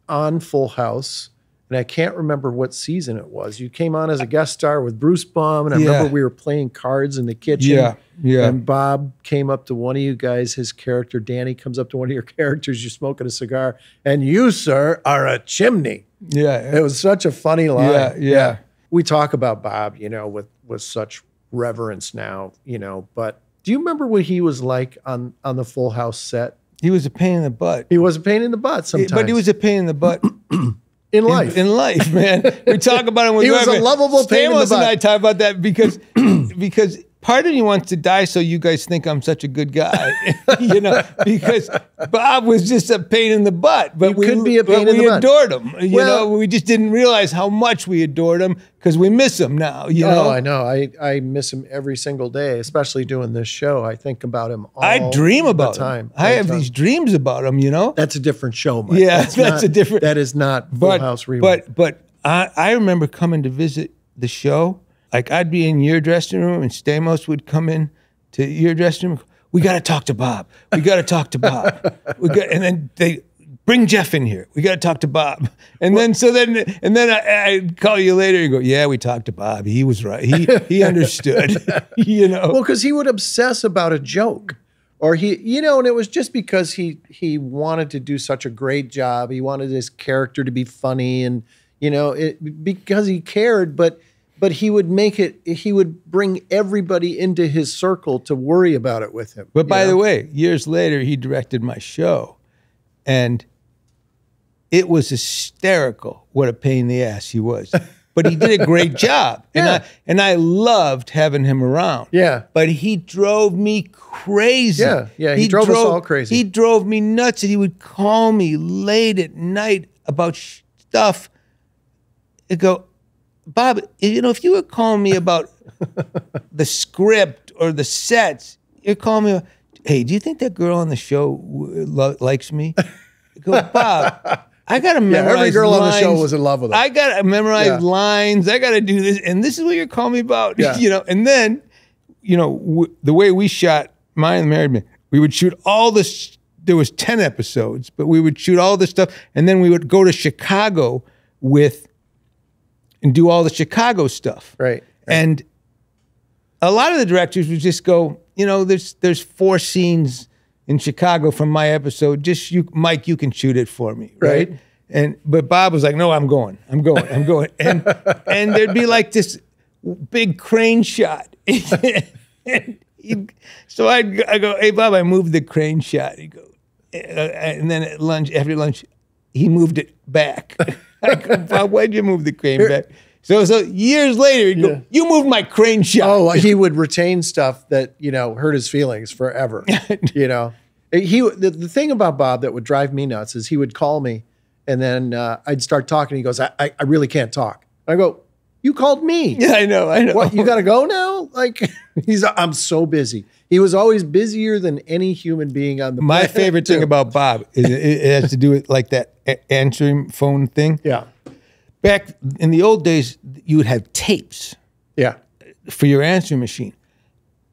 on Full House, and I can't remember what season it was. You came on as a guest star with Bruce Baum, and I yeah. remember we were playing cards in the kitchen. Yeah, yeah. And Bob came up to one of you guys, his character, Danny, comes up to one of your characters, you're smoking a cigar, and you, sir, are a chimney. Yeah. It was such a funny line. Yeah, yeah. yeah. We talk about Bob, you know, with, with such reverence now, you know, but do you remember what he was like on, on the Full House set? He was a pain in the butt. He was a pain in the butt sometimes. But he was a pain in the butt. In life. In, in life, man. We talk about it when he was a lovable pain in the butt. Stamos and I talk about that because, because part of me wants to die so you guys think I'm such a good guy. You know, because Bob was just a pain in the butt. But you we, could be a pain in we the adored butt. him. You well, know, we just didn't realize how much we adored him because we miss him now. You oh, know? I know. I, I miss him every single day, especially doing this show. I think about him all I dream about the time. Him. I have time. these dreams about him, you know. That's a different show, Mike. Yeah, that's, that's not, a different. That is not Full but, House Rewind. But, but I, I remember coming to visit the show. Like, I'd be in your dressing room, and Stamos would come in to your dressing room. We got to talk to Bob. We got to talk to Bob. We got, and then they bring Jeff in here. We got to talk to Bob. And well, then so then and then I, I'd call you later and go, yeah, we talked to Bob. He was right. He he understood. You know. Well, because he would obsess about a joke, or he you know, and it was just because he he wanted to do such a great job. He wanted his character to be funny, and you know it because he cared, but. But he would make it, he would bring everybody into his circle to worry about it with him. But by know? the way, years later, he directed my show. And it was hysterical what a pain in the ass he was. But he did a great job. Yeah. And, I, and I loved having him around. Yeah. But he drove me crazy. Yeah, yeah he, he drove, drove us all crazy. He drove me nuts. And he would call me late at night about stuff and go, Bob, you know, if you were calling me about the script or the sets, you're calling me, hey, do you think that girl on the show likes me? I go, Bob, I got to memorize yeah, every girl lines. on the show was in love with her. I got to memorize yeah. lines. I got to do this. And this is what you're calling me about. Yeah. You know, and then, you know, w the way we shot Mind of the Married Man, we would shoot all this. There was ten episodes, but we would shoot all this stuff. And then we would go to Chicago with... and do all the Chicago stuff. Right, right. And a lot of the directors would just go, you know, there's there's four scenes in Chicago from my episode. Just you, Mike, you can shoot it for me. Right. right? And but Bob was like, no, I'm going. I'm going. I'm going. And and there'd be like this big crane shot. And so I'd I go, hey Bob, I moved the crane shot. He'd go, and then at lunch, after lunch, he moved it back. Like, Bob, why'd you move the crane Here. back? So, so years later, he'd go, yeah. you moved my crane shot. Oh, he would retain stuff that, you know, hurt his feelings forever. You know, he, the, the thing about Bob that would drive me nuts is he would call me and then uh, I'd start talking. He goes, I, I, I really can't talk. I go, you called me. Yeah, I know. I know. What, you got to go now? Like, he's, I'm so busy. He was always busier than any human being on the planet. My favorite thing about Bob is it, it has to do with like that answering phone thing. Yeah. Back in the old days, you would have tapes. Yeah. For your answering machine.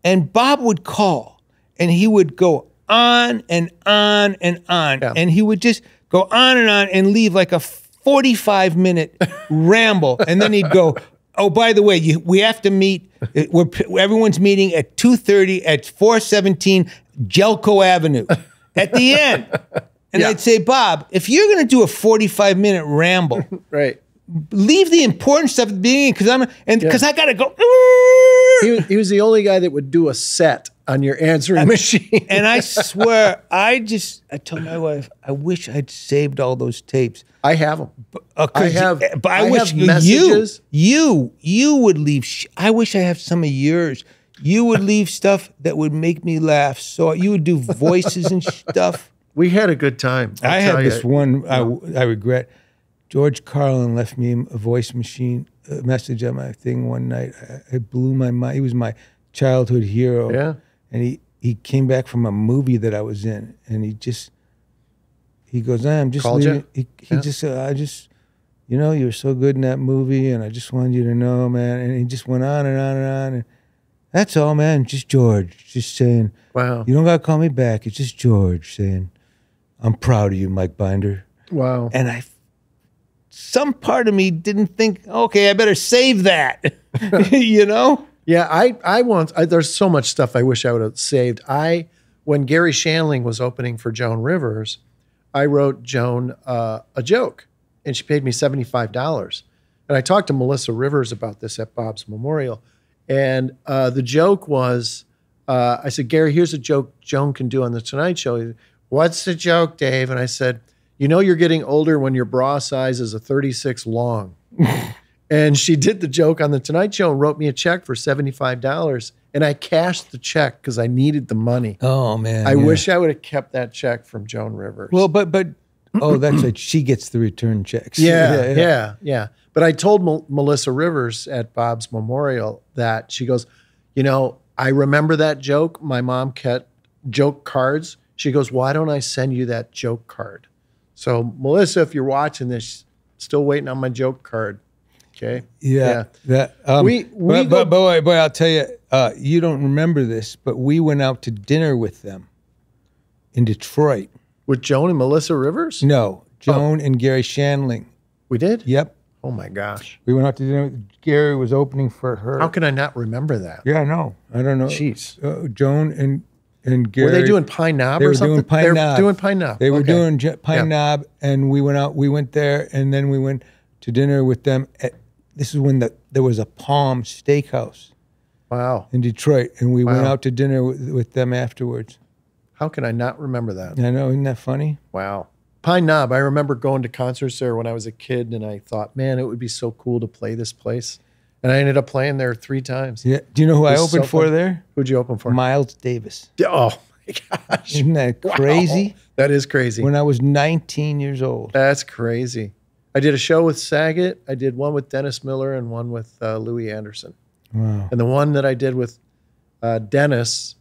And Bob would call and he would go on and on and on. Yeah. And he would just go on and on and leave like a forty-five minute ramble. And then he'd go, oh, by the way, you, we have to meet. We're, everyone's meeting at two thirty at four seventeen Jelko Avenue at the end. And yeah. I'd say, Bob, if you're going to do a forty-five minute ramble, right, leave the important stuff at the beginning because I'm and because yeah. I got to go. He was, he was the only guy that would do a set on your answering I, machine. And I swear, I just I told my wife, I wish I'd saved all those tapes. I have them. But, uh, I have. But I, I wish have messages. you, you, you would leave. Sh I wish I have some of yours. You would leave stuff that would make me laugh. So you would do voices and stuff. We had a good time. I'll I had you. this one I, I regret. George Carlin left me a voice machine a message on my thing one night. I, it blew my mind. He was my childhood hero. Yeah. And he, he came back from a movie that I was in. And he just, he goes, I'm just Called leaving. You? He, he yeah. just said, I just, you know, you were so good in that movie. And I just wanted you to know, man. And he just went on and on and on. And that's all, man. Just George. Just saying, wow. You don't got to call me back. It's just George saying, I'm proud of you, Mike Binder. Wow. And I, some part of me didn't think, okay, I better save that, you know? Yeah, I, I once, I, there's so much stuff I wish I would have saved. I, when Gary Shandling was opening for Joan Rivers, I wrote Joan uh, a joke, and she paid me seventy-five dollars. And I talked to Melissa Rivers about this at Bob's Memorial. And uh, the joke was, uh, I said, Gary, here's a joke Joan can do on The Tonight Show. He said, what's the joke, Dave? And I said, you know you're getting older when your bra size is a thirty-six long. And she did the joke on The Tonight Show and wrote me a check for seventy-five dollars. And I cashed the check because I needed the money. Oh, man. I yeah. wish I would have kept that check from Joan Rivers. Well, but, but oh, that's right. She gets the return checks. Yeah, yeah, yeah. yeah, yeah. But I told Mel- Melissa Rivers at Bob's memorial that she goes, you know, I remember that joke. My mom kept joke cards. She goes, why don't I send you that joke card? So, Melissa, if you're watching this, still waiting on my joke card. Okay. Yeah. yeah. That, um, we, we but, go, but, but, but I'll tell you, uh, you don't remember this, but we went out to dinner with them in Detroit. With Joan and Melissa Rivers? No, Joan oh. and Gary Shandling. We did? Yep. Oh, my gosh. We went out to dinner. Gary was opening for her. How can I not remember that? Yeah, I know. I don't know. Jeez. Uh, Joan and... And Gary, were they doing Pine Knob or something? They were doing Pine Knob. They were doing Pine Knob. They were okay. doing Pine yeah. Knob, and we went out. We went there, and then we went to dinner with them. At, this is when the, there was a Palm Steakhouse. Wow. In Detroit, and we wow. went out to dinner with, with them afterwards. How can I not remember that? I know, isn't that funny? Wow. Pine Knob. I remember going to concerts there when I was a kid, and I thought, man, it would be so cool to play this place. And I ended up playing there three times. Yeah. Do you know who I opened for there? Who'd you open for? Miles Davis. Oh, my gosh. Isn't that crazy? Wow. That is crazy. When I was nineteen years old. That's crazy. I did a show with Saget. I did one with Dennis Miller and one with uh, Louis Anderson. Wow. And the one that I did with uh, Dennis,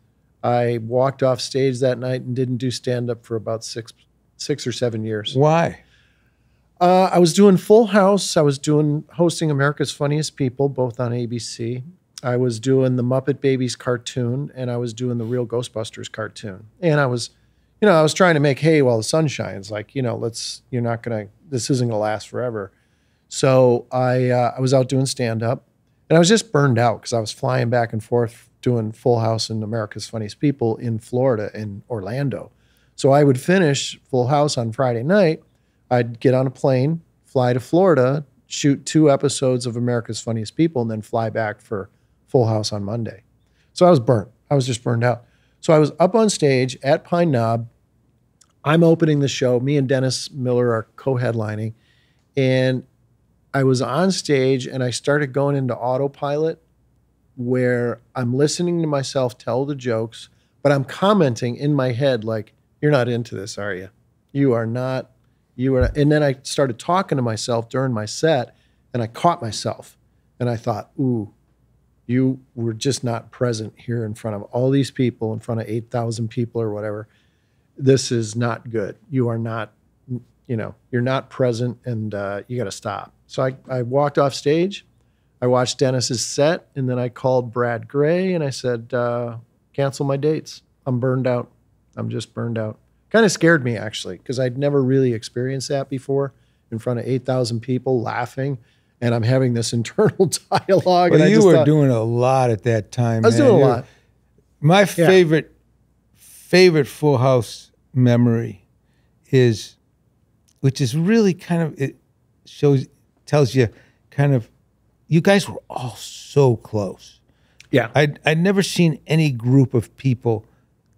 I walked off stage that night and didn't do stand-up for about six, six or seven years. Why? Uh, I was doing Full House. I was doing hosting America's Funniest People, both on A B C. I was doing the Muppet Babies cartoon, and I was doing the Real Ghostbusters cartoon. And I was, you know, I was trying to make hay while the sun shines. Like, you know, let's, you're not going to, this isn't going to last forever. So I, uh, I was out doing stand-up, and I was just burned out because I was flying back and forth doing Full House and America's Funniest People in Florida, in Orlando. So I would finish Full House on Friday night. I'd get on a plane, fly to Florida, shoot two episodes of America's Funniest People, and then fly back for Full House on Monday. So I was burnt. I was just burned out. So I was up on stage at Pine Knob. I'm opening the show. Me and Dennis Miller are co-headlining. And I was on stage, and I started going into autopilot where I'm listening to myself tell the jokes, but I'm commenting in my head like, you're not into this, are you? You are not. You were, and then I started talking to myself during my set, and I caught myself, and I thought, "Ooh, you were just not present here in front of all these people, in front of eight thousand people or whatever. This is not good. You are not, you know, you're not present, and uh, you got to stop." So I, I walked off stage. I watched Dennis's set, and then I called Brad Gray, and I said, uh, "Cancel my dates. I'm burned out. I'm just burned out." Kind of scared me, actually, because I'd never really experienced that before in front of eight thousand people laughing, and I'm having this internal dialogue. Well, and you I just were thought, doing a lot at that time. I was man. doing a lot. My yeah. favorite, favorite Full House memory is, which is really kind of, it shows, tells you kind of, you guys were all so close. Yeah. I'd, I'd never seen any group of people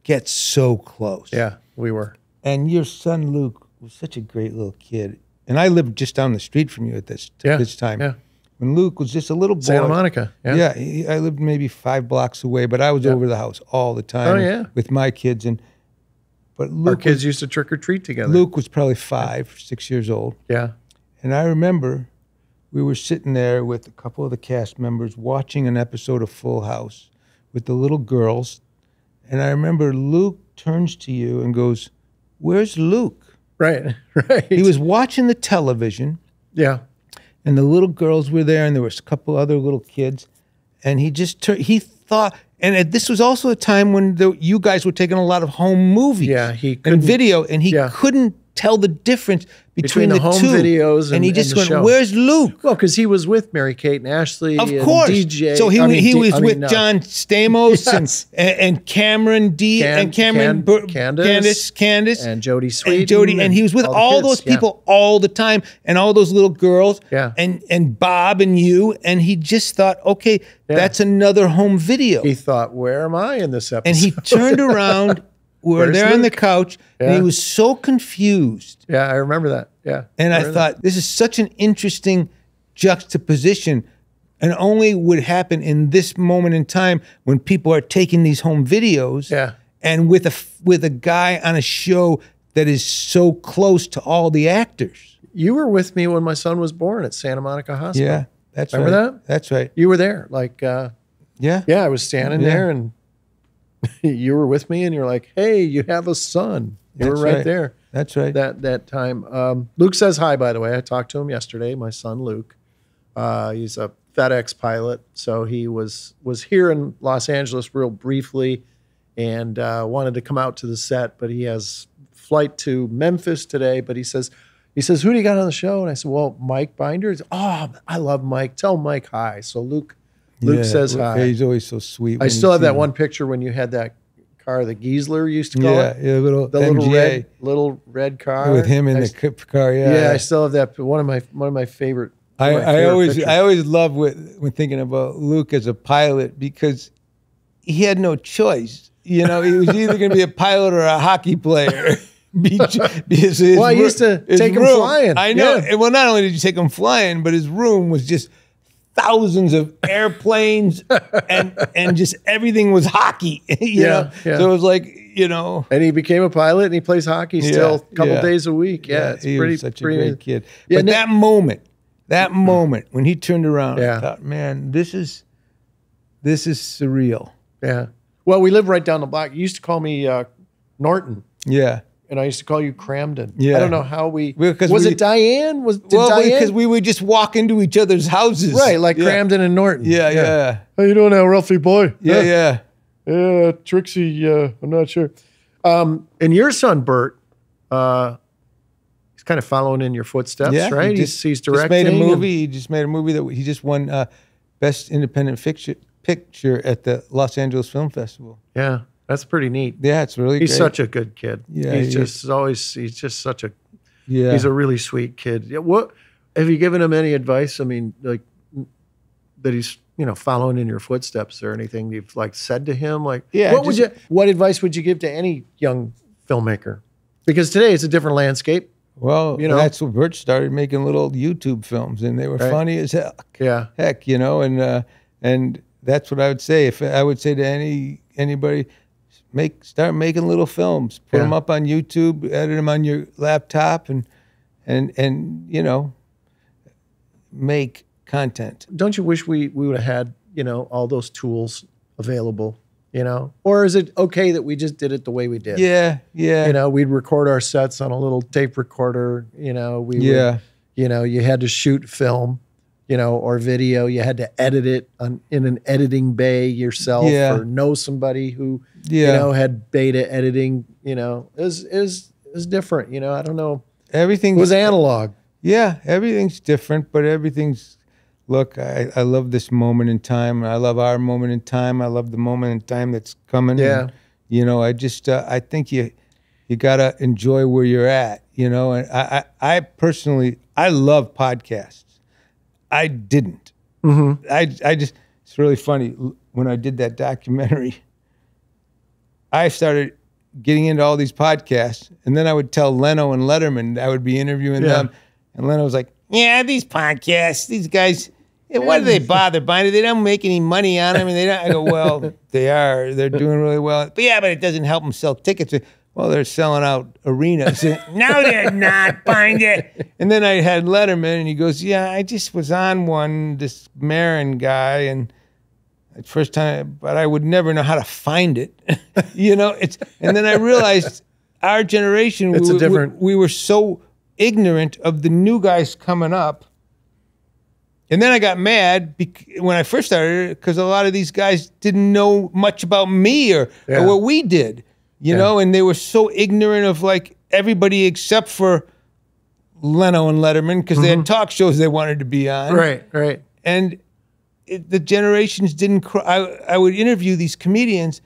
get so close. Yeah. We were. And your son, Luke, was such a great little kid. And I lived just down the street from you at this, yeah, this time. Yeah. When Luke was just a little boy. Santa Monica. Yeah. Yeah. He, I lived maybe five blocks away, but I was yeah. over the house all the time oh, yeah. with my kids. And but Luke Our kids was, used to trick or treat together. Luke was probably five, yeah. six years old. Yeah. And I remember we were sitting there with a couple of the cast members watching an episode of Full House with the little girls. And I remember Luke turns to you and goes, "Where's Luke?" Right, right. He was watching the television. Yeah. And the little girls were there, and there was a couple other little kids. And he just turned, he thought, and this was also a time when the, you guys were taking a lot of home movies yeah, he and video, and he yeah. couldn't tell the difference between, between the, the home two. videos and, and he just and went, show. "Where's Luke?" Well, because he was with Mary Kate and Ashley, of course. And D J. So he I mean, he D, was I mean, with no. John Stamos yes. and, and Cameron D Can, and Cameron Can, Candace, Candace Candace and Jody Sweet and Jody, and, and he was with all, all those people yeah. all the time, and all those little girls, yeah. and and Bob and you, and he just thought, okay, yeah. that's another home video. He thought, "Where am I in this episode?" And he turned around. were Where's there Luke? on the couch, yeah. and he was so confused. Yeah, I remember that. Yeah. And I, I thought, that. this is such an interesting juxtaposition, and only would happen in this moment in time when people are taking these home videos. Yeah. And with a, with a guy on a show that is so close to all the actors. You were with me when my son was born at Santa Monica Hospital. Yeah, that's right. Remember that? That's right. You were there. Like, uh, yeah. Yeah, I was standing yeah. there, and you were with me, and you're like, hey, you have a son. You that's were right, right there. That's right. That that time. Um, Luke says hi, by the way. I talked to him yesterday, my son, Luke. Uh, he's a FedEx pilot, so he was, was here in Los Angeles real briefly, and uh, wanted to come out to the set, but he has flight to Memphis today. But he says, he says, who do you got on the show? And I said, well, Mike Binder. He said, oh, I love Mike. Tell Mike hi. So Luke, Luke yeah, says hi. He's always so sweet. I still have that him. one picture when you had that car, the Geisler used to call yeah, it. Yeah, little the little M G A. red, little red car with him in I, the car. Yeah, yeah, I still have that. One of my one of my favorite. I, my favorite I always pictures. I always love when, when thinking about Luke as a pilot, because he had no choice. You know, he was either going to be a pilot or a hockey player. Because his, well, I used to take room, him flying. I know. Yeah. Well, not only did you take him flying, but his room was just thousands of airplanes, and and just everything was hockey. You yeah, know? yeah. So it was like, you know. And he became a pilot, and he plays hockey yeah, still a couple yeah. days a week. Yeah, yeah it's he pretty, was such pretty, a great kid. Yeah, but that moment, that moment when he turned around, yeah. I thought, man, this is, this is surreal. Yeah. Well, we live right down the block. You used to call me uh, Norton. Yeah. And I used to call you Cramden. Yeah. I don't know how we... Because was we, it Diane? Was, did well, Diane? Because we would just walk into each other's houses. Right, like yeah. Cramden and Norton. Yeah, yeah, yeah. How you doing now, Ralphie boy? Yeah, yeah. Yeah, yeah Trixie, uh, I'm not sure. Um, and your son, Bert, uh, he's kind of following in your footsteps, yeah, right? He just, he's, he's directing. Just made a movie. He just made a movie that he just won uh, Best Independent Fiction. Picture at the Los Angeles Film Festival. Yeah, that's pretty neat. Yeah, it's really he's great. such a good kid. Yeah, he's he just is. always he's just such a yeah he's a really sweet kid. Yeah, what have you given him any advice? I mean, like that he's, you know, following in your footsteps or anything you've like said to him? Like yeah, what just, would you what advice would you give to any young filmmaker? Because today it's a different landscape. Well, you know, that's when Bert started making little YouTube films, and they were right? funny as heck. Yeah. Heck, you know, and uh and that's what I would say. If I would say to any anybody, make start making little films, put yeah. them up on YouTube, edit them on your laptop, and and and you know, make content. Don't you wish we we would have had, you know, all those tools available, you know? Or is it okay that we just did it the way we did? Yeah, yeah. You know, we'd record our sets on a little tape recorder. You know, we yeah. would, you know, you had to shoot film. You know, or video, you had to edit it on, in an editing bay yourself, yeah. or know somebody who, yeah. you know, had beta editing. You know, is is is different. You know, I don't know. Everything was analog. Yeah, everything's different, but everything's. Look, I I love this moment in time. I love our moment in time. I love the moment in time that's coming. Yeah. And, you know, I just uh, I think you you gotta enjoy where you're at. You know, and I I, I personally I love podcasts. I didn't. Mm-hmm. I, I just, it's really funny. When I did that documentary, I started getting into all these podcasts, and then I would tell Leno and Letterman, I would be interviewing yeah. them, and Leno was like, yeah, these podcasts, these guys, why do they bother buying it? They don't make any money on them. And they don't. I go, well, they are. They're doing really well. But yeah, but it doesn't help them sell tickets. Well, they're selling out arenas. No, they're not, Binder. And then I had Letterman, and he goes, yeah, I just was on one, this Marin guy, and first time, but I would never know how to find it. You know, it's, and then I realized our generation, it's we, a different... we, we were so ignorant of the new guys coming up. And then I got mad when I first started, because a lot of these guys didn't know much about me or, yeah. or what we did. You yeah. know, and they were so ignorant of like everybody except for Leno and Letterman, because mm-hmm. they had talk shows they wanted to be on. Right, right. And it, the generations didn't. Cr I, I would interview these comedians,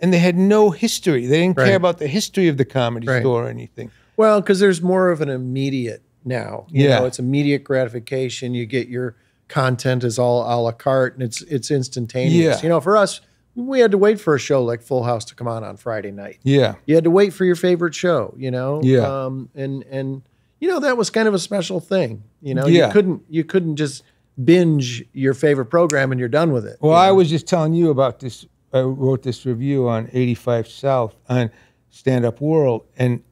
and they had no history. They didn't right. care about the history of the Comedy right. Store or anything. Well, because there's more of an immediate now. You yeah, know, it's immediate gratification. You get your content is all a la carte, and it's it's instantaneous. Yeah. You know, for us. we had to wait for a show like Full House to come on on Friday night. Yeah. You had to wait for your favorite show, you know? Yeah. Um, and, and you know, that was kind of a special thing. You know, yeah. you couldn't, you couldn't just binge your favorite program and you're done with it. Well, you know? I was just telling you about this. I wrote this review on eighty-five South on Stand Up World, and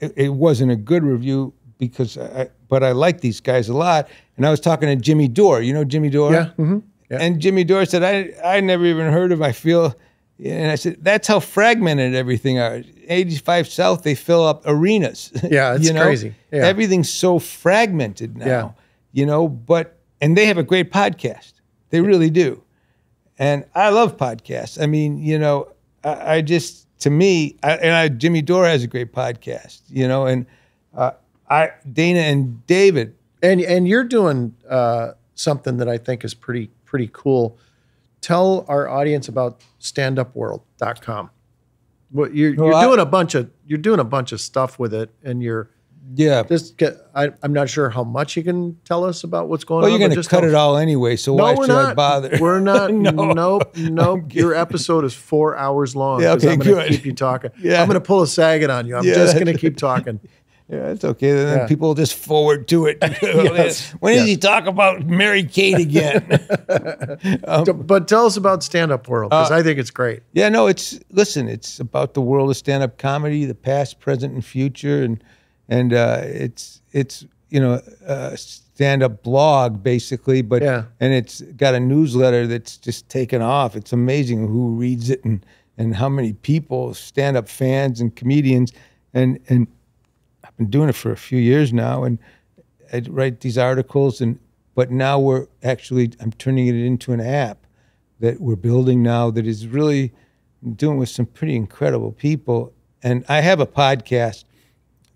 it, it wasn't a good review because I, but I like these guys a lot. And I was talking to Jimmy Dore. You know Jimmy Dore? Yeah. Mm-hmm. Yeah. And Jimmy Dore said, I, I never even heard of I feel. And I said, that's how fragmented everything are. eighty-five South, they fill up arenas. Yeah, it's you know? crazy. Yeah. Everything's so fragmented now, yeah. you know, but, and they have a great podcast. They really do. And I love podcasts. I mean, you know, I, I just, to me, I, and I, Jimmy Dore has a great podcast, you know, and uh, I, Dana and David. And, and you're doing uh, something that I think is pretty pretty cool. Tell our audience about stand up world dot com. What you're, you're well, doing I, a bunch of you're doing a bunch of stuff with it, and you're yeah. Just get, I, I'm not sure how much you can tell us about what's going well, on. Well, you're going to cut it all anyway, so no, why should not, I bother? We're not. no, nope, nope. Your episode is four hours long. Yeah, okay, I'm going to keep you talking. Yeah. I'm going to pull a Saget on you. I'm yeah. just going to keep talking. Yeah, it's okay. Then yeah. people just forward to it. yes. When yes. did he talk about Mary Kate again? um, but tell us about Stand Up World, because uh, I think it's great. Yeah, no, it's listen. It's about the world of stand up comedy, the past, present, and future, and and uh, it's it's you know a stand up blog basically, but yeah. and it's got a newsletter that's just taken off. It's amazing who reads it and and how many people, stand up fans and comedians, and and. Been doing it for a few years now, and I'd write these articles, and but now we're actually I'm turning it into an app that we're building now that is really doing with some pretty incredible people. And I have a podcast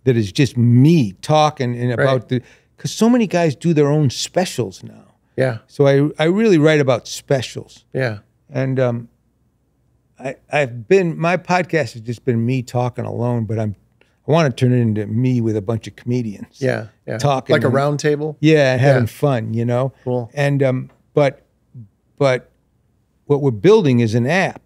that is just me talking and right. about the because so many guys do their own specials now. Yeah. So I I really write about specials. Yeah. And um, I I've been my podcast has just been me talking alone, but I'm. I want to turn it into me with a bunch of comedians. Yeah, yeah. Talking like a round table. Yeah, and having yeah. fun, you know. Cool. And um, but but what we're building is an app.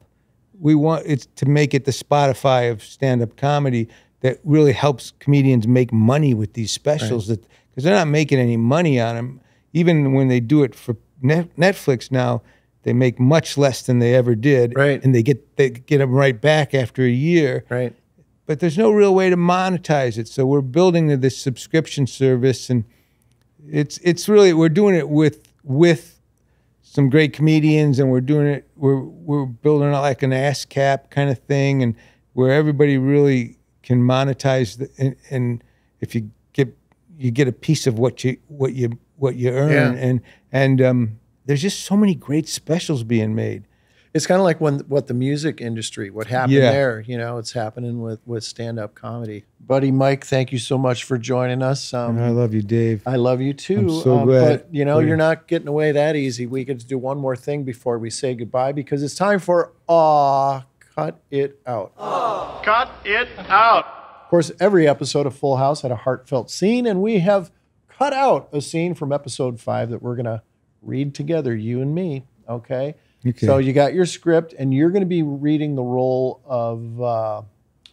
We want it's to make it the Spotify of stand-up comedy that really helps comedians make money with these specials right. that because they're not making any money on them. Even when they do it for net, Netflix now, they make much less than they ever did. Right. And they get they get them right back after a year. Right. But there's no real way to monetize it, so we're building this subscription service, and it's it's really we're doing it with with some great comedians, and we're doing it we're we're building like an ASCAP kind of thing, and where everybody really can monetize the, and, and if you get you get a piece of what you what you what you earn, yeah. and and um, there's just so many great specials being made. It's kind of like when what the music industry, what happened yeah. there, you know, it's happening with, with stand-up comedy. Buddy Mike, thank you so much for joining us. Um, I love you, Dave. I love you, too. I'm so um, glad. But, you know, yeah. you're not getting away that easy. We get to do one more thing before we say goodbye, because it's time for Aw, Cut It Out. Aw. Cut It Out. Of course, every episode of Full House had a heartfelt scene, and we have cut out a scene from episode five that we're going to read together, you and me, okay? Okay. So you got your script, and you're going to be reading the role of uh,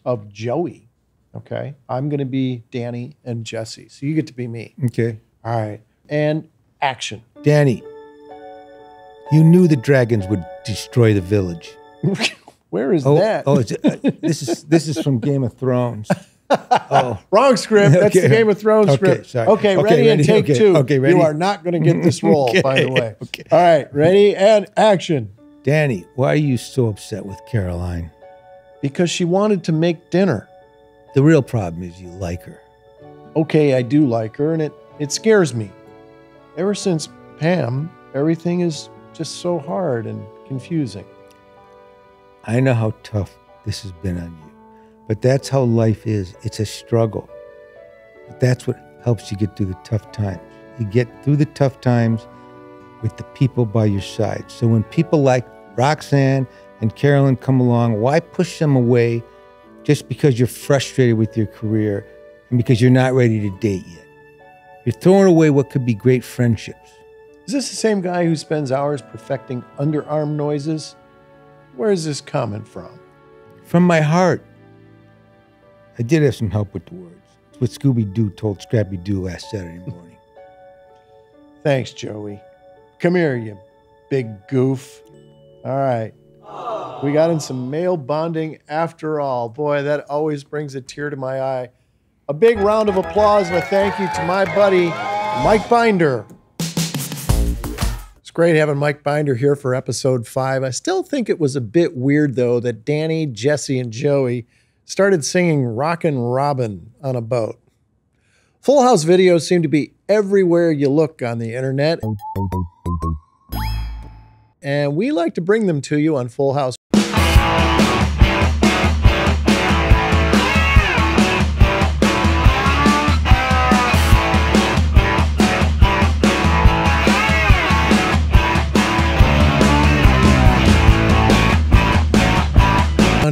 of Joey, okay? I'm going to be Danny and Jesse, so you get to be me. Okay. All right. And action. Danny, you knew the dragons would destroy the village. Where is oh, that? Oh, it's, uh, this is this is from Game of Thrones. Oh, wrong script. That's okay. The Game of Thrones okay, script. Sorry. Okay, okay, ready, ready and take okay, two. Okay, ready. You are not going to get this role, okay, by the way. Okay. All right, ready and action. Danny, why are you so upset with Caroline? Because she wanted to make dinner. The real problem is you like her. Okay, I do like her, and it, it scares me. Ever since Pam, everything is just so hard and confusing. I know how tough this has been on you. But that's how life is. It's a struggle. But that's what helps you get through the tough times. You get through the tough times with the people by your side. So when people like Roxanne and Carolyn come along, why push them away just because you're frustrated with your career and because you're not ready to date yet? You're throwing away what could be great friendships. Is this the same guy who spends hours perfecting underarm noises? Where is this coming from? From my heart. I did have some help with the words. It's what Scooby-Doo told Scrappy-Doo last Saturday morning. Thanks, Joey. Come here, you big goof. All right. Aww. We got in some male bonding after all. Boy, that always brings a tear to my eye. A big round of applause and a thank you to my buddy, Mike Binder. It's great having Mike Binder here for episode five. I still think it was a bit weird, though, that Danny, Jesse, and Joey started singing Rockin' Robin on a boat. Full House videos seem to be everywhere you look on the internet. And we like to bring them to you on Full House.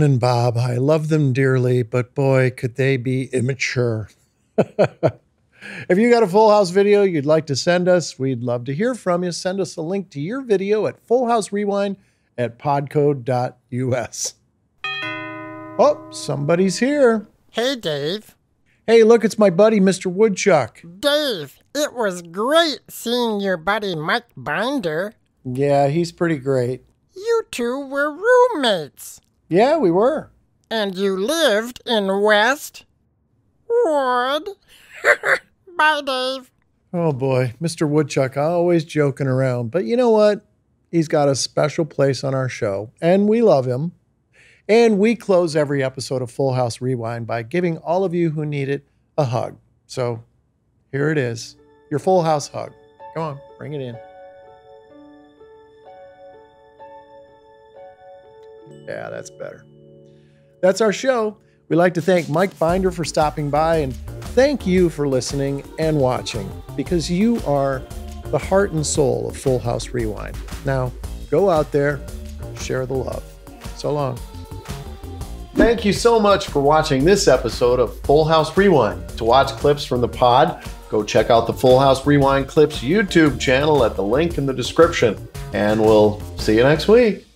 And Bob, I love them dearly, but boy, could they be immature. If you got a Full House video you'd like to send us, we'd love to hear from you. Send us a link to your video at full house rewind at podcode dot U S. Oh, somebody's here. Hey, Dave. Hey, look, it's my buddy, Mister Woodchuck. Dave, it was great seeing your buddy, Mike Binder. Yeah, he's pretty great. You two were roommates. Yeah, we were. And you lived in Westwood. Bye, Dave. Oh, boy. Mister Woodchuck, always joking around. But you know what? He's got a special place on our show, and we love him. And we close every episode of Full House Rewind by giving all of you who need it a hug. So here it is, your Full House hug. Come on, bring it in. Yeah, that's better. That's our show. We'd like to thank Mike Binder for stopping by, and thank you for listening and watching, because you are the heart and soul of Full House Rewind. Now, go out there, share the love. So long. Thank you so much for watching this episode of Full House Rewind. To watch clips from the pod, go check out the Full House Rewind Clips YouTube channel at the link in the description. And we'll see you next week.